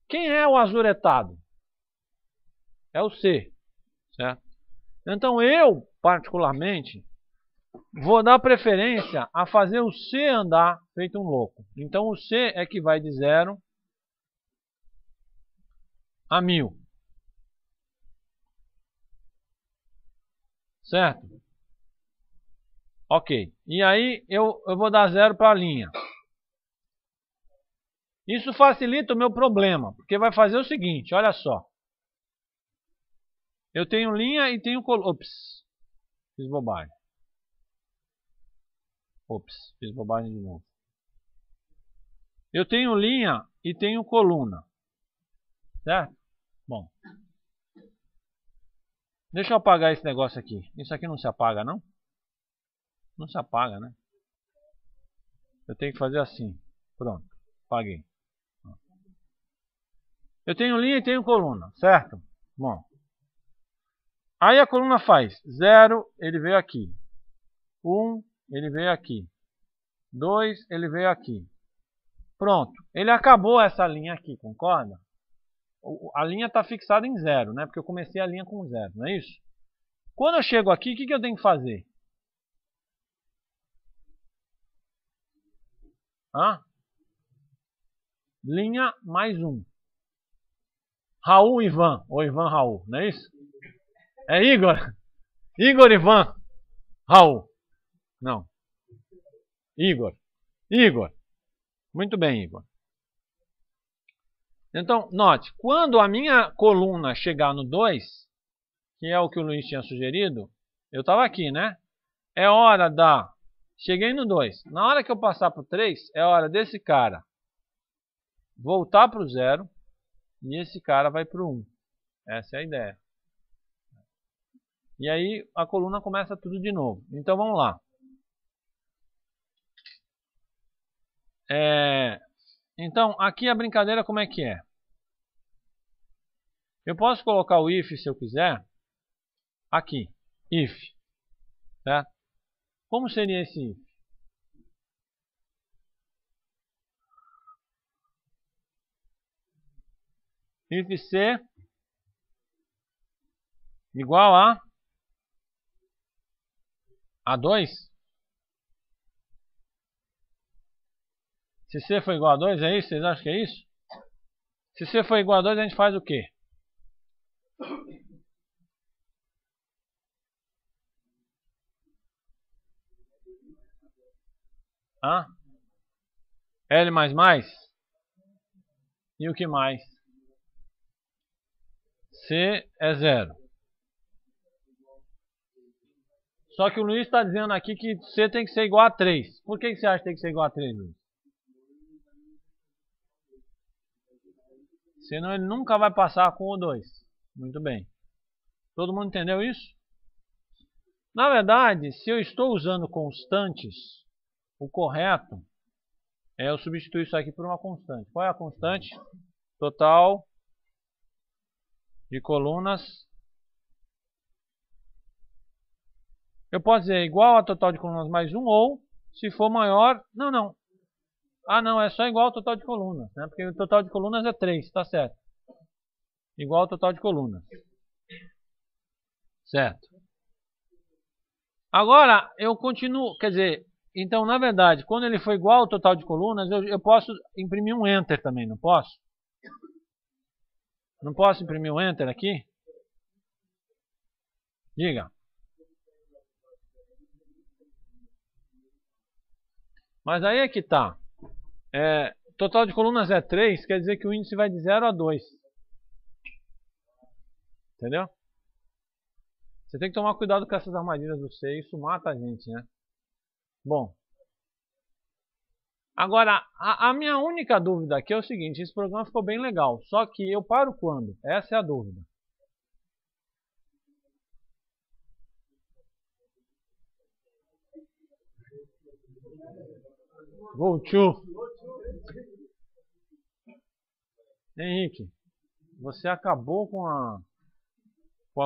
Quem é o azuretado? É o C, certo? Então eu, particularmente, vou dar preferência a fazer o C andar feito um louco. Então o C é que vai de 0 a 1000. Certo? Ok, e aí eu vou dar 0 para a linha. Isso facilita o meu problema, porque vai fazer o seguinte, olha só. Eu tenho linha e tenho coluna. Ops, fiz bobagem. Ops, fiz bobagem de novo. Eu tenho linha e tenho coluna. Certo? Bom. Deixa eu apagar esse negócio aqui. Isso aqui não se apaga, não? Não se apaga, né? Eu tenho que fazer assim. Pronto, apaguei. Eu tenho linha e tenho coluna, certo? Bom. Aí a coluna faz 0, ele veio aqui. 1, ele veio aqui. 2, ele veio aqui. Pronto. Ele acabou essa linha aqui, concorda? A linha está fixada em 0, né? Porque eu comecei a linha com 0, não é isso? Quando eu chego aqui, o que eu tenho que fazer? Hã? Linha mais 1. Raul Ivan, ou Ivan Raul, não é isso? É Igor. Igor Ivan Raul. Não. Igor. Igor. Muito bem, Igor. Então, note, quando a minha coluna chegar no 2, que é o que o Luiz tinha sugerido, eu estava aqui, né? É hora da... Cheguei no 2. Na hora que eu passar para o 3, é hora desse cara voltar para o 0 e esse cara vai para o 1. Essa é a ideia. E aí a coluna começa tudo de novo. Então vamos lá. Então aqui a brincadeira como é que é? Eu posso colocar o if se eu quiser. Aqui. If. Certo? Como seria esse if? If C igual a A2? Se C for igual a 2, é isso? Vocês acham que é isso? Se C for igual a 2, a gente faz o quê? Hã? L mais mais? E o que mais? C é 0. Só que o Luiz está dizendo aqui que C tem que ser igual a 3. Por que você acha que tem que ser igual a 3, Luiz? Senão ele nunca vai passar com o 2. Muito bem. Todo mundo entendeu isso? Na verdade, se eu estou usando constantes, o correto é eu substituir isso aqui por uma constante. Qual é a constante? Total de colunas. Eu posso dizer igual a total de colunas mais 1 ou, se for maior... Não, não. Ah, não, é só igual ao total de colunas, né? Porque o total de colunas é 3, tá certo. Igual ao total de colunas. Certo. Agora, eu continuo, quer dizer, então, na verdade, quando ele for igual ao total de colunas, eu posso imprimir um Enter também, não posso? Não posso imprimir um Enter aqui? Diga. Mas aí é que tá. É, total de colunas é 3, quer dizer que o índice vai de 0 a 2. Entendeu? Você tem que tomar cuidado com essas armadilhas do C, isso mata a gente, né? Bom. Agora, a minha única dúvida aqui é o seguinte, esse programa ficou bem legal, só que eu paro quando? Essa é a dúvida. Go to... Henrique, você acabou com a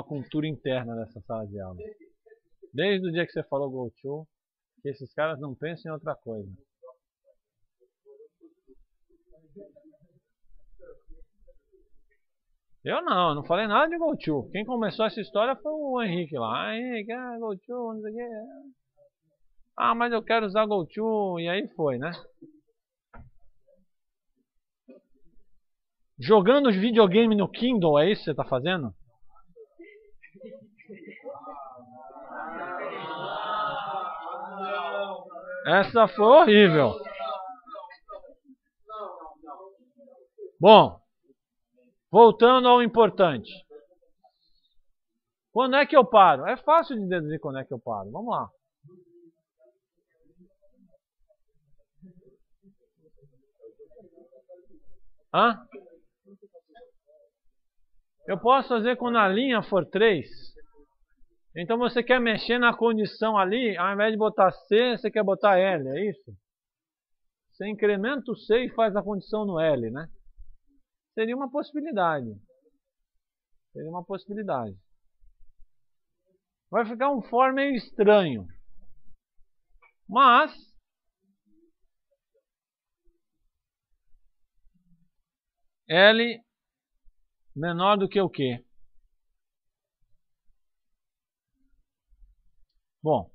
cultura interna dessa sala de aula. Desde o dia que você falou Go to, que esses caras não pensam em outra coisa. Eu não falei nada de Go to. Quem começou essa história foi o Henrique lá. Ah, Henrique, Go to, não sei o que. Ah, mas eu quero usar Go to, e aí foi, né? Jogando videogame no Kindle, é isso que você está fazendo? Essa foi horrível. Bom, voltando ao importante. Quando é que eu paro? É fácil de deduzir quando é que eu paro. Vamos lá. Hã? Eu posso fazer quando a linha for 3. Então você quer mexer na condição ali, ao invés de botar C, você quer botar L, é isso? Você incrementa o C e faz a condição no L, né? Seria uma possibilidade. Seria uma possibilidade. Vai ficar um for meio estranho. Mas... L... menor do que o quê? Bom,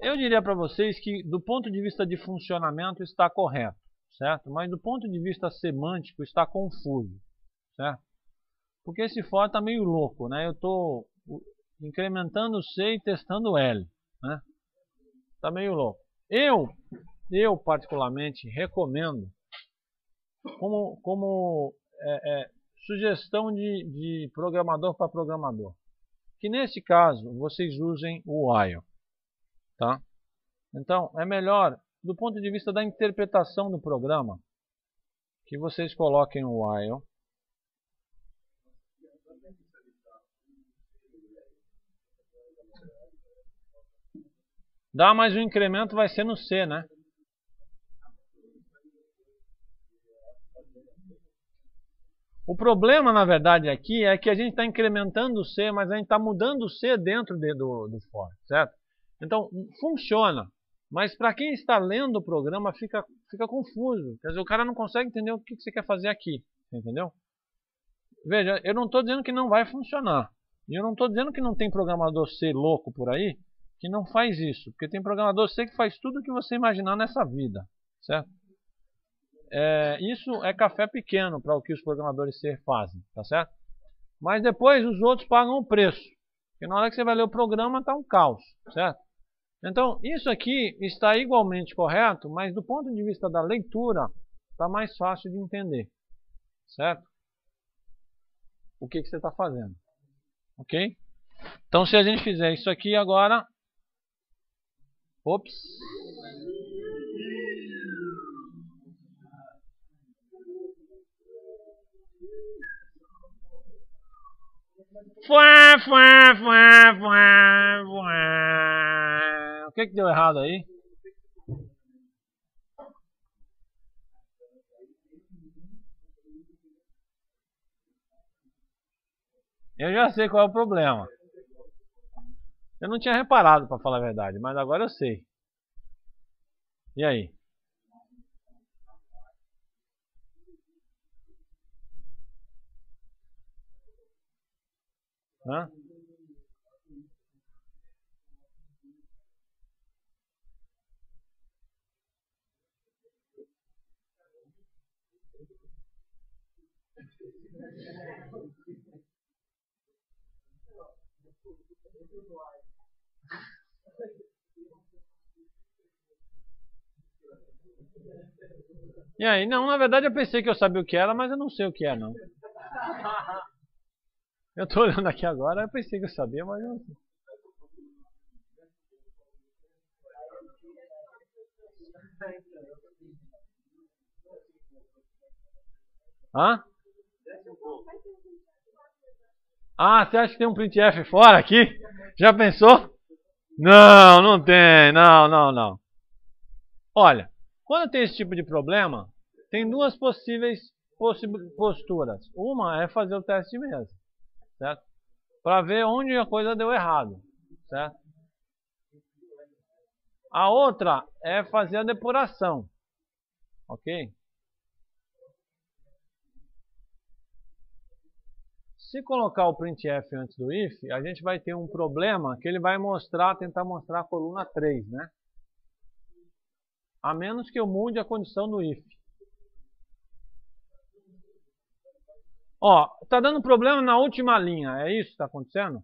eu diria para vocês que do ponto de vista de funcionamento está correto, certo? Mas do ponto de vista semântico está confuso, certo? Porque esse for está meio louco, né? Eu estou incrementando o C e testando o L, né? Está meio louco. Eu particularmente recomendo como sugestão de programador para programador, que nesse caso vocês usem o while, tá? Então é melhor do ponto de vista da interpretação do programa que vocês coloquem o while. Dá mais um incremento, vai ser no C, né? O problema, na verdade, aqui é que a gente está incrementando o C, mas a gente está mudando o C dentro do for, certo? Então, funciona. Mas para quem está lendo o programa, fica confuso. Quer dizer, o cara não consegue entender o que você quer fazer aqui, entendeu? Veja, eu não estou dizendo que não vai funcionar. E eu não estou dizendo que não tem programador C louco por aí que não faz isso. Porque tem programador C que faz tudo o que você imaginar nessa vida, certo? Isso é café pequeno para o que os programadores C fazem, tá certo? Mas depois os outros pagam o preço, porque na hora que você vai ler o programa está um caos, certo? Então isso aqui está igualmente correto, mas do ponto de vista da leitura está mais fácil de entender, certo? O que você está fazendo, ok? Então se a gente fizer isso aqui agora, ops, o que deu errado aí? Eu já sei qual é o problema. Eu não tinha reparado, para falar a verdade, mas agora eu sei. E aí? Hã? E aí? Não, na verdade eu pensei que eu sabia o que era, mas eu não sei o que é, não. Eu tô olhando aqui agora, eu pensei que eu sabia, mas eu não sei. Hã? Ah, você acha que tem um printf fora aqui? Já pensou? Não, não tem, não. Olha, quando tem esse tipo de problema, tem duas possíveis posturas. Uma é fazer o teste mesmo, certo? Para ver onde a coisa deu errado, certo? A outra é fazer a depuração, ok? Se colocar o printf antes do if, a gente vai ter um problema que ele vai mostrar, tentar mostrar a coluna 3, né? A menos que eu mude a condição do if. Ó, tá dando problema na última linha, é isso que está acontecendo?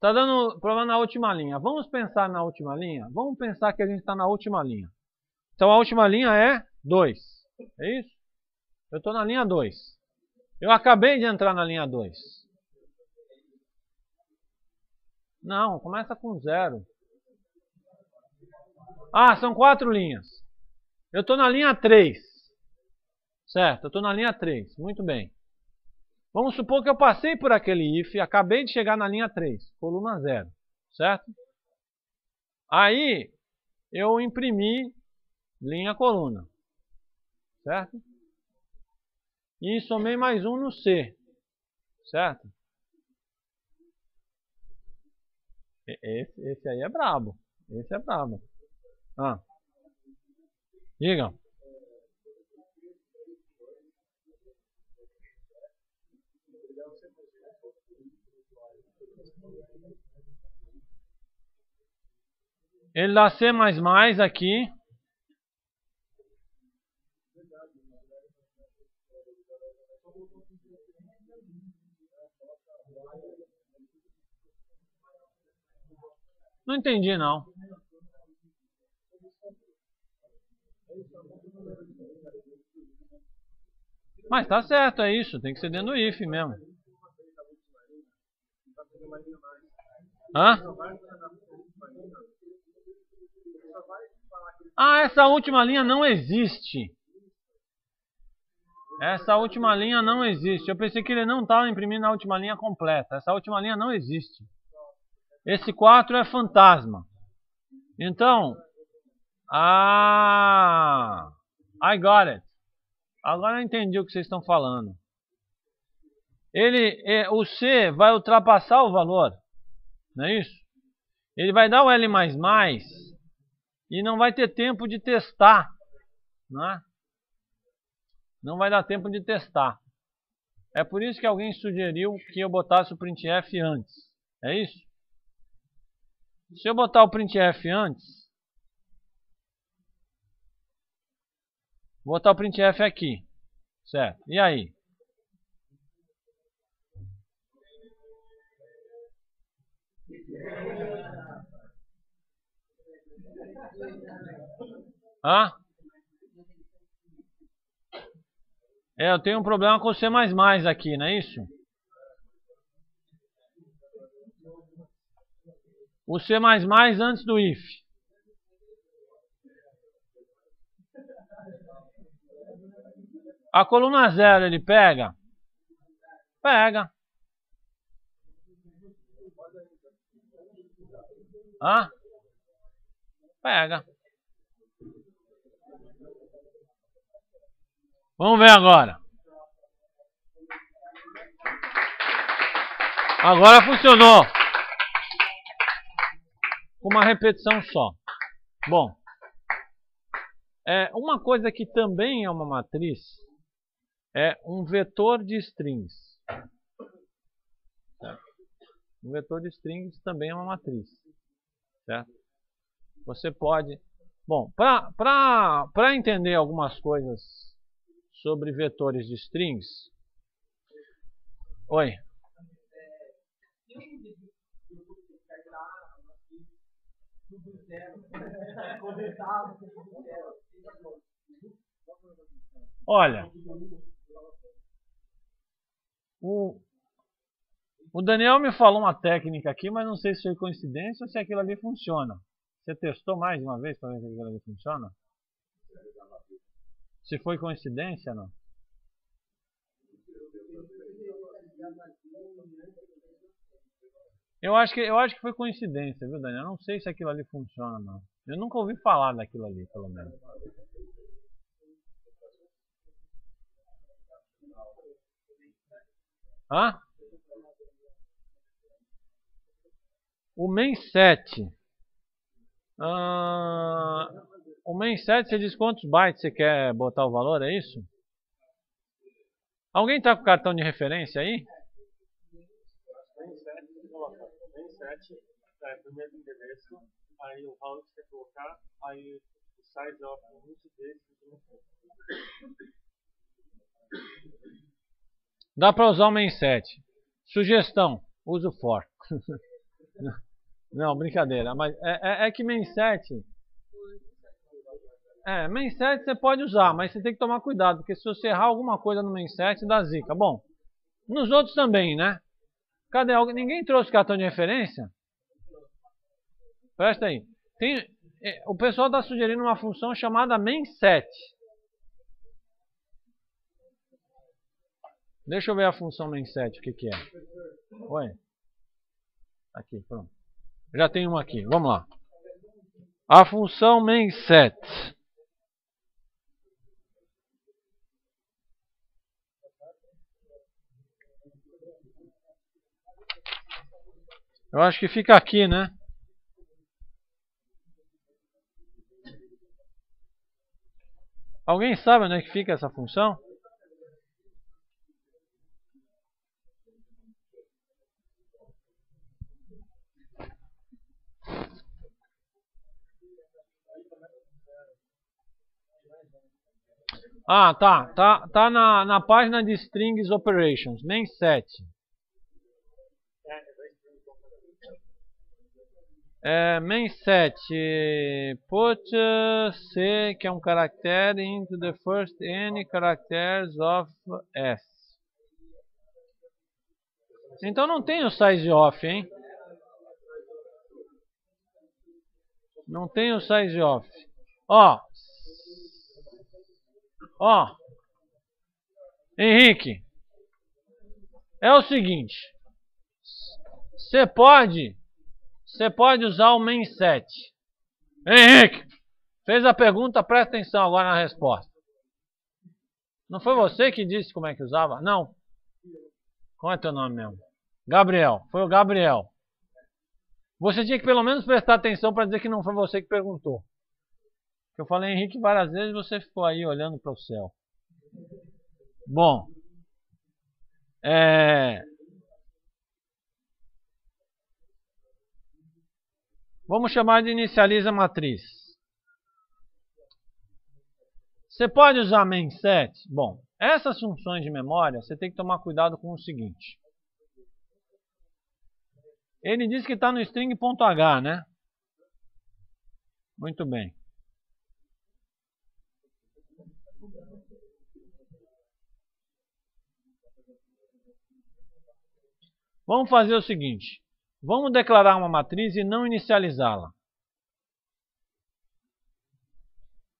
Tá dando problema na última linha. Vamos pensar na última linha? Vamos pensar que a gente está na última linha. Então a última linha é 2, é isso? Eu estou na linha 2. Eu acabei de entrar na linha 2. Não, começa com 0. Ah, são 4 linhas. Eu estou na linha 3. Certo, eu estou na linha 3. Muito bem. Vamos supor que eu passei por aquele if, acabei de chegar na linha 3, coluna 0. Certo? Aí, eu imprimi linha coluna. Certo? E somei mais um no C, certo? Esse aí é brabo, esse é brabo. Ah, diga. Ele dá C++ aqui. Não entendi, não. Mas tá certo, é isso. Tem que ser dentro do if mesmo. Hã? Ah, essa última linha não existe. Essa última linha não existe. Eu pensei que ele não estava imprimindo a última linha completa. Essa última linha não existe. Esse 4 é fantasma. Então, ah, I got it. Agora eu entendi o que vocês estão falando. O C vai ultrapassar o valor, não é isso? Ele vai dar o L++ e não vai ter tempo de testar, né? Não vai dar tempo de testar. É por isso que alguém sugeriu que eu botasse o printf antes, é isso? Se eu botar o printf antes, Vou botar o printf aqui, certo? E aí? Hã? É, eu tenho um problema com o C++ aqui, não é isso? O C++ antes do if. A coluna 0 ele pega? Pega. Hã? Pega. Vamos ver agora. Agora funcionou. Com uma repetição só. Bom. Uma coisa que também é uma matriz é um vetor de strings. Certo? Um vetor de strings também é uma matriz. Certo? Você pode... Bom, para entender algumas coisas... sobre vetores de strings. Oi. Olha. O Daniel me falou uma técnica aqui, mas não sei se foi coincidência ou se aquilo ali funciona. Você testou mais uma vez para ver se aquilo ali funciona? Se foi coincidência, não? Eu acho que foi coincidência, viu, Daniel? Eu não sei se aquilo ali funciona, não. Eu nunca ouvi falar daquilo ali, pelo menos. Hã? O main set. O main set, você diz quantos bytes você quer botar o valor, é isso? Alguém tá com o cartão de referência aí? Main set, você coloca main set, primeiro endereço, aí o route que você colocar, aí o size of desse. Dá para usar o main set. Sugestão, usa o for. Não, brincadeira, mas é que main set... main set você pode usar, mas você tem que tomar cuidado, porque se você errar alguma coisa no main set, dá zica. Bom, nos outros também, né? Cadê? Ninguém trouxe cartão de referência? Presta aí. O pessoal está sugerindo uma função chamada main set. Deixa eu ver a função main set, o que que é. Oi. Aqui, pronto. Já tem uma aqui, vamos lá. A função main set. Eu acho que fica aqui, né? Alguém sabe onde é que fica essa função? Ah, tá na página de strings operations, main set. Main set, put C, que é um caractere, into the first n characters of S. Então não tem o size of, hein? Não tem o size of. Ó, Henrique, é o seguinte, você pode usar o main set. Henrique, fez a pergunta, presta atenção agora na resposta. Não foi você que disse como é que usava? Não. Qual é teu nome mesmo? Gabriel, foi o Gabriel. Você tinha que pelo menos prestar atenção para dizer que não foi você que perguntou. Eu falei Henrique várias vezes, você ficou aí olhando para o céu. Bom, vamos chamar de inicializa matriz. Você pode usar mainset? Bom, essas funções de memória, você tem que tomar cuidado com o seguinte. Ele diz que está no string.h, né? Muito bem. Vamos fazer o seguinte. Vamos declarar uma matriz e não inicializá-la.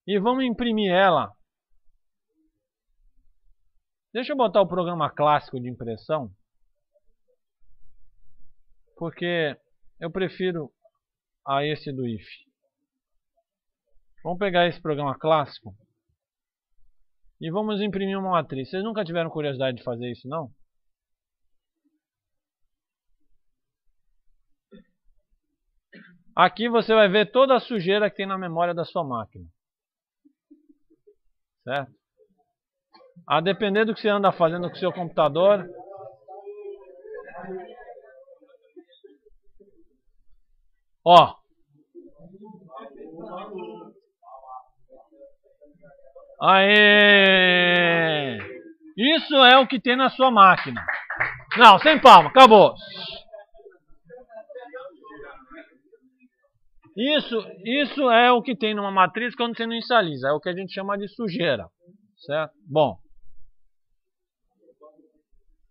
E vamos imprimir ela. Deixa eu botar o programa clássico de impressão. Porque eu prefiro a esse do if. Vamos pegar esse programa clássico. E vamos imprimir uma matriz. Vocês nunca tiveram curiosidade de fazer isso, não? Aqui você vai ver toda a sujeira que tem na memória da sua máquina. Certo? A depender do que você anda fazendo com o seu computador. Ó. Aê! Isso é o que tem na sua máquina. Não, sem palma, acabou. Isso é o que tem numa matriz quando você não inicializa. É o que a gente chama de sujeira. Certo? Bom.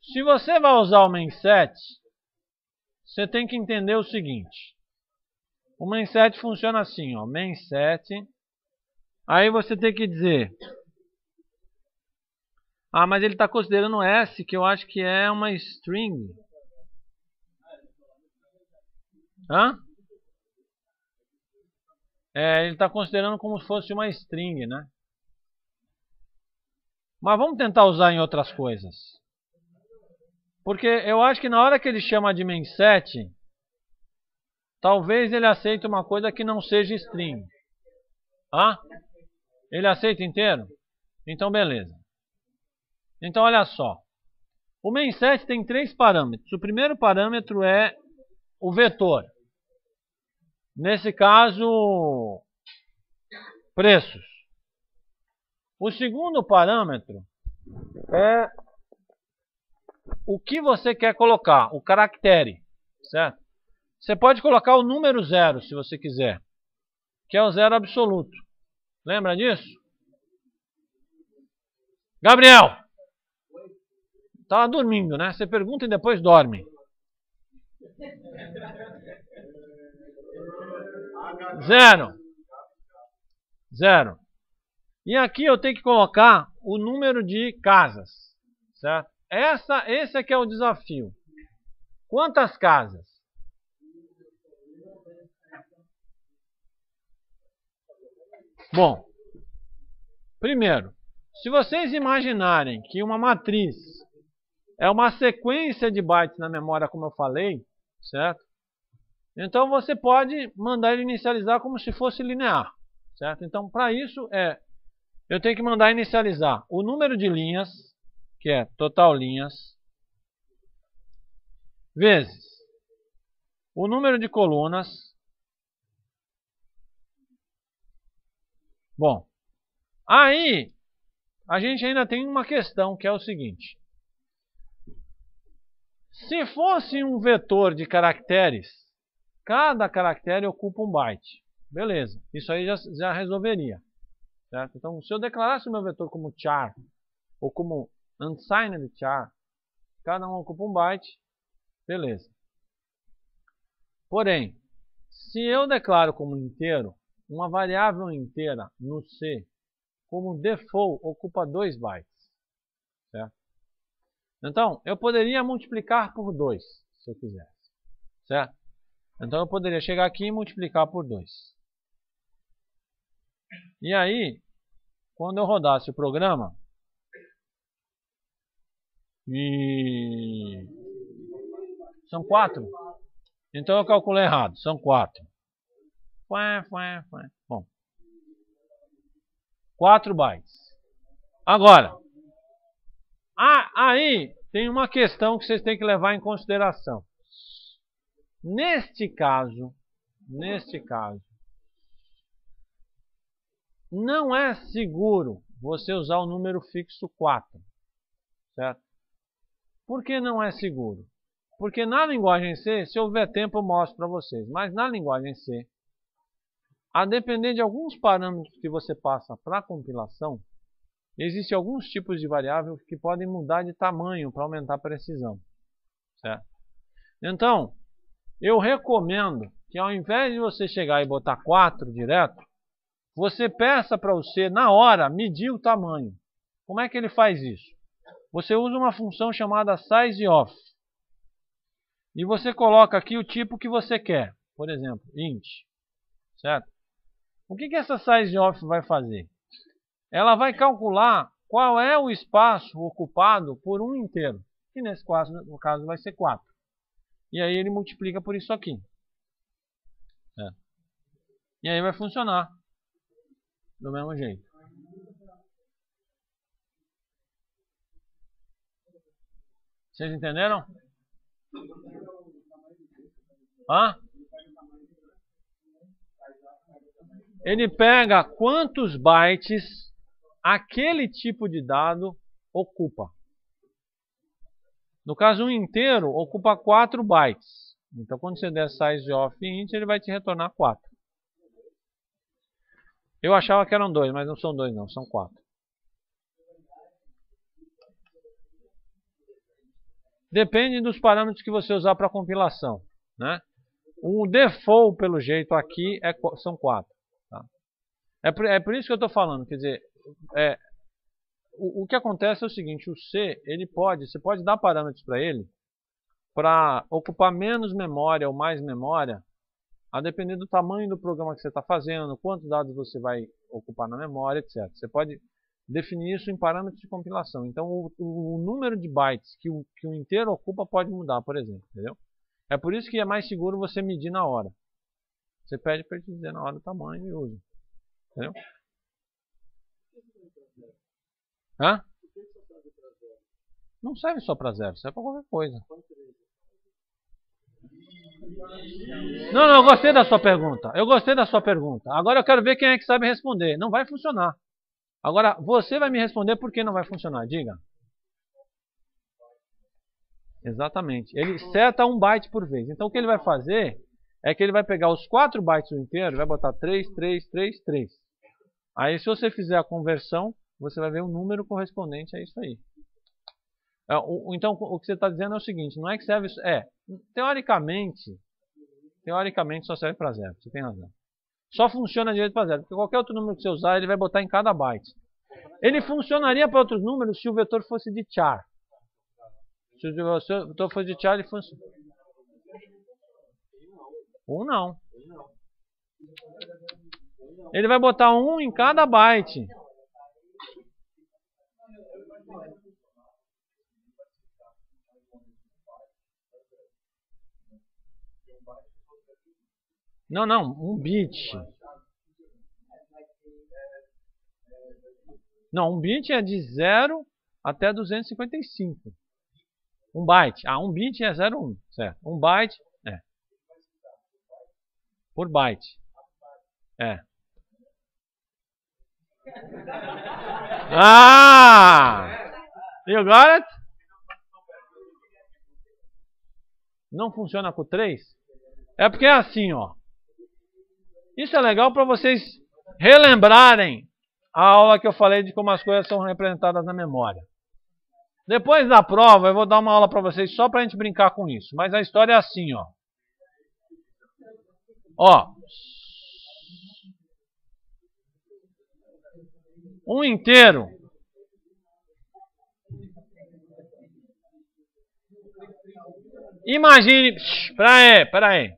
Se você vai usar o mainset, você tem que entender o seguinte. O mainset funciona assim, ó. Mainset. Aí você tem que dizer. Ah, mas ele está considerando S, que eu acho que é uma string. Hã? É, ele está considerando como se fosse uma string, né? Mas vamos tentar usar em outras coisas. Porque eu acho que na hora que ele chama de mainset, talvez ele aceite uma coisa que não seja string. Hã? Ele aceita inteiro? Então beleza. Então olha só. O mainset tem três parâmetros. O primeiro parâmetro é o vetor. Nesse caso, preços. O segundo parâmetro é o que você quer colocar, o caractere, certo? Você pode colocar o número 0 se você quiser, que é o 0 absoluto. Lembra disso? Gabriel! Tá dormindo, né? Você pergunta e depois dorme. 0, 0. E aqui eu tenho que colocar o número de casas, certo? Esse aqui é o desafio. Quantas casas? Bom, primeiro, se vocês imaginarem que uma matriz é uma sequência de bytes na memória, como eu falei, certo? Então você pode mandar ele inicializar como se fosse linear, certo? Então para isso eu tenho que mandar inicializar o número de linhas, que é total linhas, vezes o número de colunas. Bom, aí a gente ainda tem uma questão que é o seguinte. Se fosse um vetor de caracteres, cada caractere ocupa um byte. Beleza, isso aí já resolveria. Certo? Então, se eu declarasse o meu vetor como char, ou como unsigned char, cada um ocupa um byte, beleza. Porém, se eu declaro como inteiro, uma variável inteira no C, como default, ocupa 2 bytes. Certo? Então, eu poderia multiplicar por 2, se eu quisesse. Certo? Então eu poderia chegar aqui e multiplicar por 2. E aí, quando eu rodasse o programa... São 4? Então eu calculei errado, são 4. Bom, 4 bytes. Agora, aí tem uma questão que vocês têm que levar em consideração. Neste caso, não é seguro você usar o número fixo 4, certo? Por que não é seguro? Porque na linguagem C, se houver tempo eu mostro para vocês, mas na linguagem C, a depender de alguns parâmetros que você passa para a compilação, existem alguns tipos de variável que podem mudar de tamanho para aumentar a precisão, certo? Então, eu recomendo que ao invés de você chegar e botar 4 direto, você peça para o C, na hora, medir o tamanho. Como é que ele faz isso? Você usa uma função chamada sizeOf. E você coloca aqui o tipo que você quer. Por exemplo, int. Certo? O que essa sizeOf vai fazer? Ela vai calcular qual é o espaço ocupado por um inteiro. Que nesse caso, no caso, vai ser 4. E aí ele multiplica por isso aqui. É. E aí vai funcionar. Do mesmo jeito. Vocês entenderam? Hã? Ele pega quantos bytes aquele tipo de dado ocupa. No caso, um inteiro ocupa 4 bytes. Então, quando você der sizeOf int, ele vai te retornar 4. Eu achava que eram 2, mas não são 2 não, são 4. Depende dos parâmetros que você usar para a compilação, né? O default, pelo jeito, aqui são 4. Tá? É por isso que eu estou falando, quer dizer, o que acontece é o seguinte, o C, você pode dar parâmetros para ele, para ocupar menos memória ou mais memória, a depender do tamanho do programa que você está fazendo, quantos dados você vai ocupar na memória, etc. Você pode definir isso em parâmetros de compilação. Então, o número de bytes que o inteiro ocupa pode mudar, por exemplo. Entendeu? É por isso que é mais seguro você medir na hora. Você pede para ele te dizer na hora o tamanho e usa. Entendeu? Hã? Não serve só para zero, serve para qualquer coisa. Não, eu gostei da sua pergunta. Eu gostei da sua pergunta. Agora eu quero ver quem é que sabe responder. Não vai funcionar. Agora você vai me responder por que não vai funcionar. Diga. Exatamente. Ele seta 1 byte por vez. Então o que ele vai fazer é que ele vai pegar os 4 bytes do inteiro, vai botar 3, 3, 3, 3. Aí se você fizer a conversão, você vai ver o número correspondente a isso aí. Então, o que você está dizendo é o seguinte, não é que serve... Teoricamente só serve para zero, você tem razão. Só funciona direito para zero, porque qualquer outro número que você usar, ele vai botar em cada byte. Ele funcionaria para outros números se o vetor fosse de char. Se o vetor fosse de char, ele funciona. Ou não. Ele vai botar 1 em cada byte. Não, não, 1 bit. Não, 1 bit é de 0 até 255. 1 byte. Ah, 1 bit é 0,1. Certo. 1 byte é. Por byte. É. Ah! You got it? Não funciona com 3? É porque é assim, ó. Isso é legal para vocês relembrarem a aula que eu falei de como as coisas são representadas na memória. Depois da prova, eu vou dar uma aula para vocês só para a gente brincar com isso. Mas a história é assim, ó. Ó. Um inteiro. Imagine... Peraí.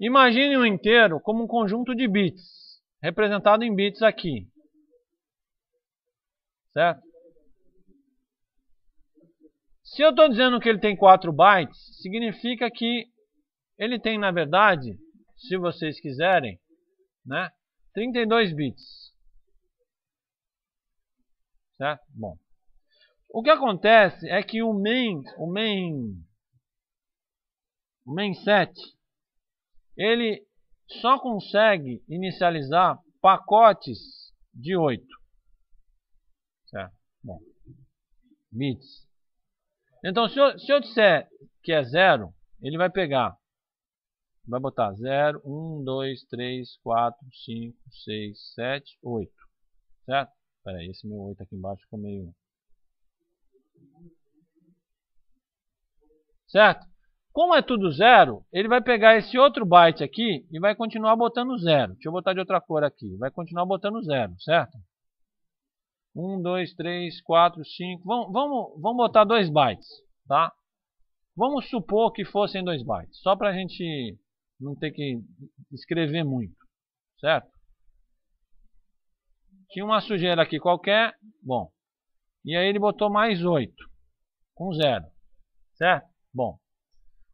Imagine um inteiro como um conjunto de bits, representado em bits aqui. Certo? Se eu estou dizendo que ele tem 4 bytes, significa que ele tem, na verdade, se vocês quiserem, né, 32 bits. Certo? Bom. O que acontece é que o main set, ele só consegue inicializar pacotes de 8. Certo? Bom. Meets. Então, se eu disser que é 0, ele vai pegar. Vai botar 0, 1, 2, 3, 4, 5, 6, 7, 8. Certo? Espera aí, esse meu 8 aqui embaixo ficou meio... Certo? Como é tudo 0, ele vai pegar esse outro byte aqui e vai continuar botando 0. Deixa eu botar de outra cor aqui. Vai continuar botando 0, certo? 1, 2, 3, 4, 5... Vamos botar 2 bytes, tá? Vamos supor que fossem 2 bytes, só para a gente não ter que escrever muito, certo? Tinha uma sujeira aqui qualquer, bom. E aí ele botou mais 8, com 0, certo? Bom,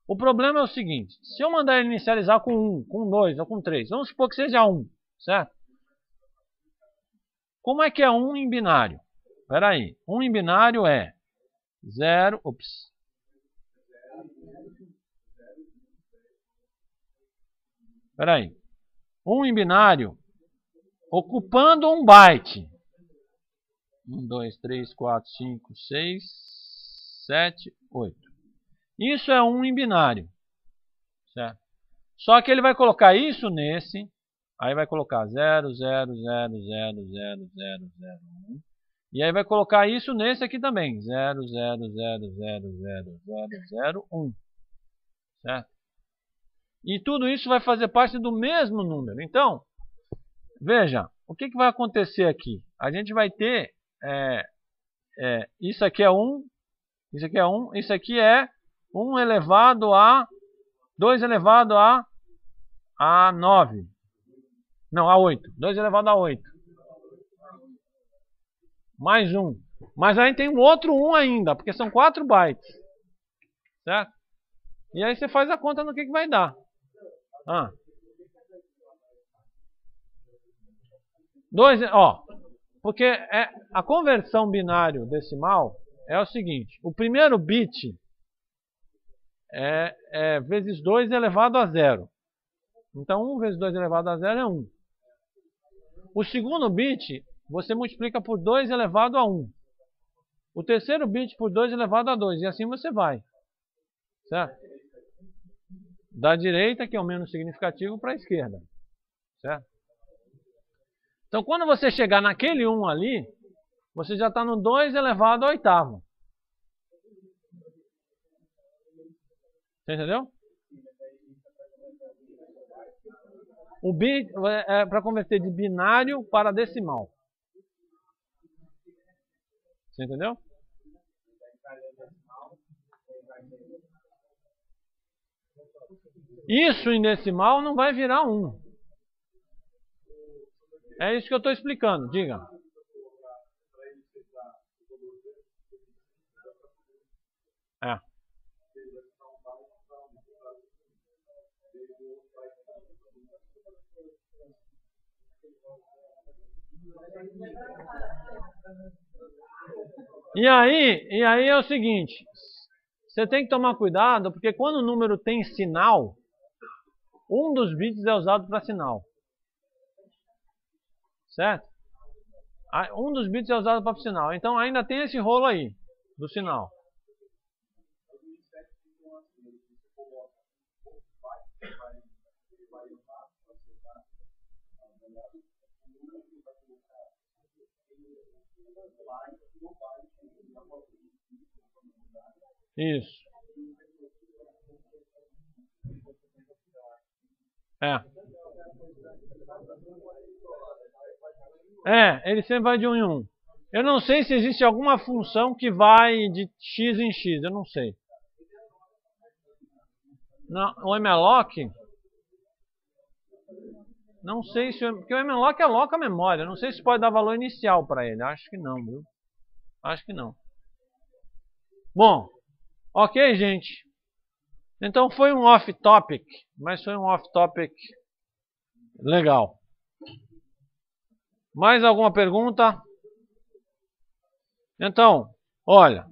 o problema é o seguinte, se eu mandar ele inicializar com 1, com 2 ou com 3, vamos supor que seja 1, certo? Como é que é 1 em binário? Espera aí, 1 em binário é 0, ops. 1 em binário ocupando um byte. 1, 2, 3, 4, 5, 6, 7, 8. Isso é 1 em binário. Certo? Só que ele vai colocar isso nesse... Aí vai colocar 0, 0, 0, 0, 0, 0, 0, 1. E aí vai colocar isso nesse aqui também. 0, 0, 0, 0, 0, 0, 0, 1. Certo? E tudo isso vai fazer parte do mesmo número. Então, veja, o que vai acontecer aqui? A gente vai ter... isso aqui é 1, isso aqui é 1, isso aqui é 1 elevado a... 2 elevado a 9. Não, a 8. 2 elevado a 8. Mais 1. Mas aí tem um outro 1 ainda, porque são 4 bytes. Certo? E aí você faz a conta no que vai dar. 2, ó. Porque a conversão binário decimal é o seguinte. O primeiro bit é vezes 2 elevado a 0. Então 1 vezes 2 elevado a 0 é 1. O segundo bit, você multiplica por 2 elevado a 1. O terceiro bit por 2 elevado a 2. E assim você vai. Certo? Da direita, que é o menos significativo, para a esquerda. Certo? Então, quando você chegar naquele 1 ali, você já está no 2 elevado a 8. Você entendeu? O bit é para converter de binário para decimal. Você entendeu? Isso em decimal não vai virar 1. É isso que eu estou explicando. Diga. E aí é o seguinte, você tem que tomar cuidado, porque quando o número tem sinal, um dos bits é usado para sinal. Certo? Um dos bits é usado para sinal. Então ainda tem esse rolo aí, do sinal. Isso. Ele sempre vai de 1 em 1. Eu não sei se existe alguma função que vai de x em x, eu não sei. Não, o malloc? Não sei se... Porque o malloc aloca a memória. Não sei se pode dar valor inicial para ele. Acho que não, viu? Acho que não. Bom. Ok, gente. Então foi um off-topic. Mas foi um off-topic legal. Mais alguma pergunta? Então, olha...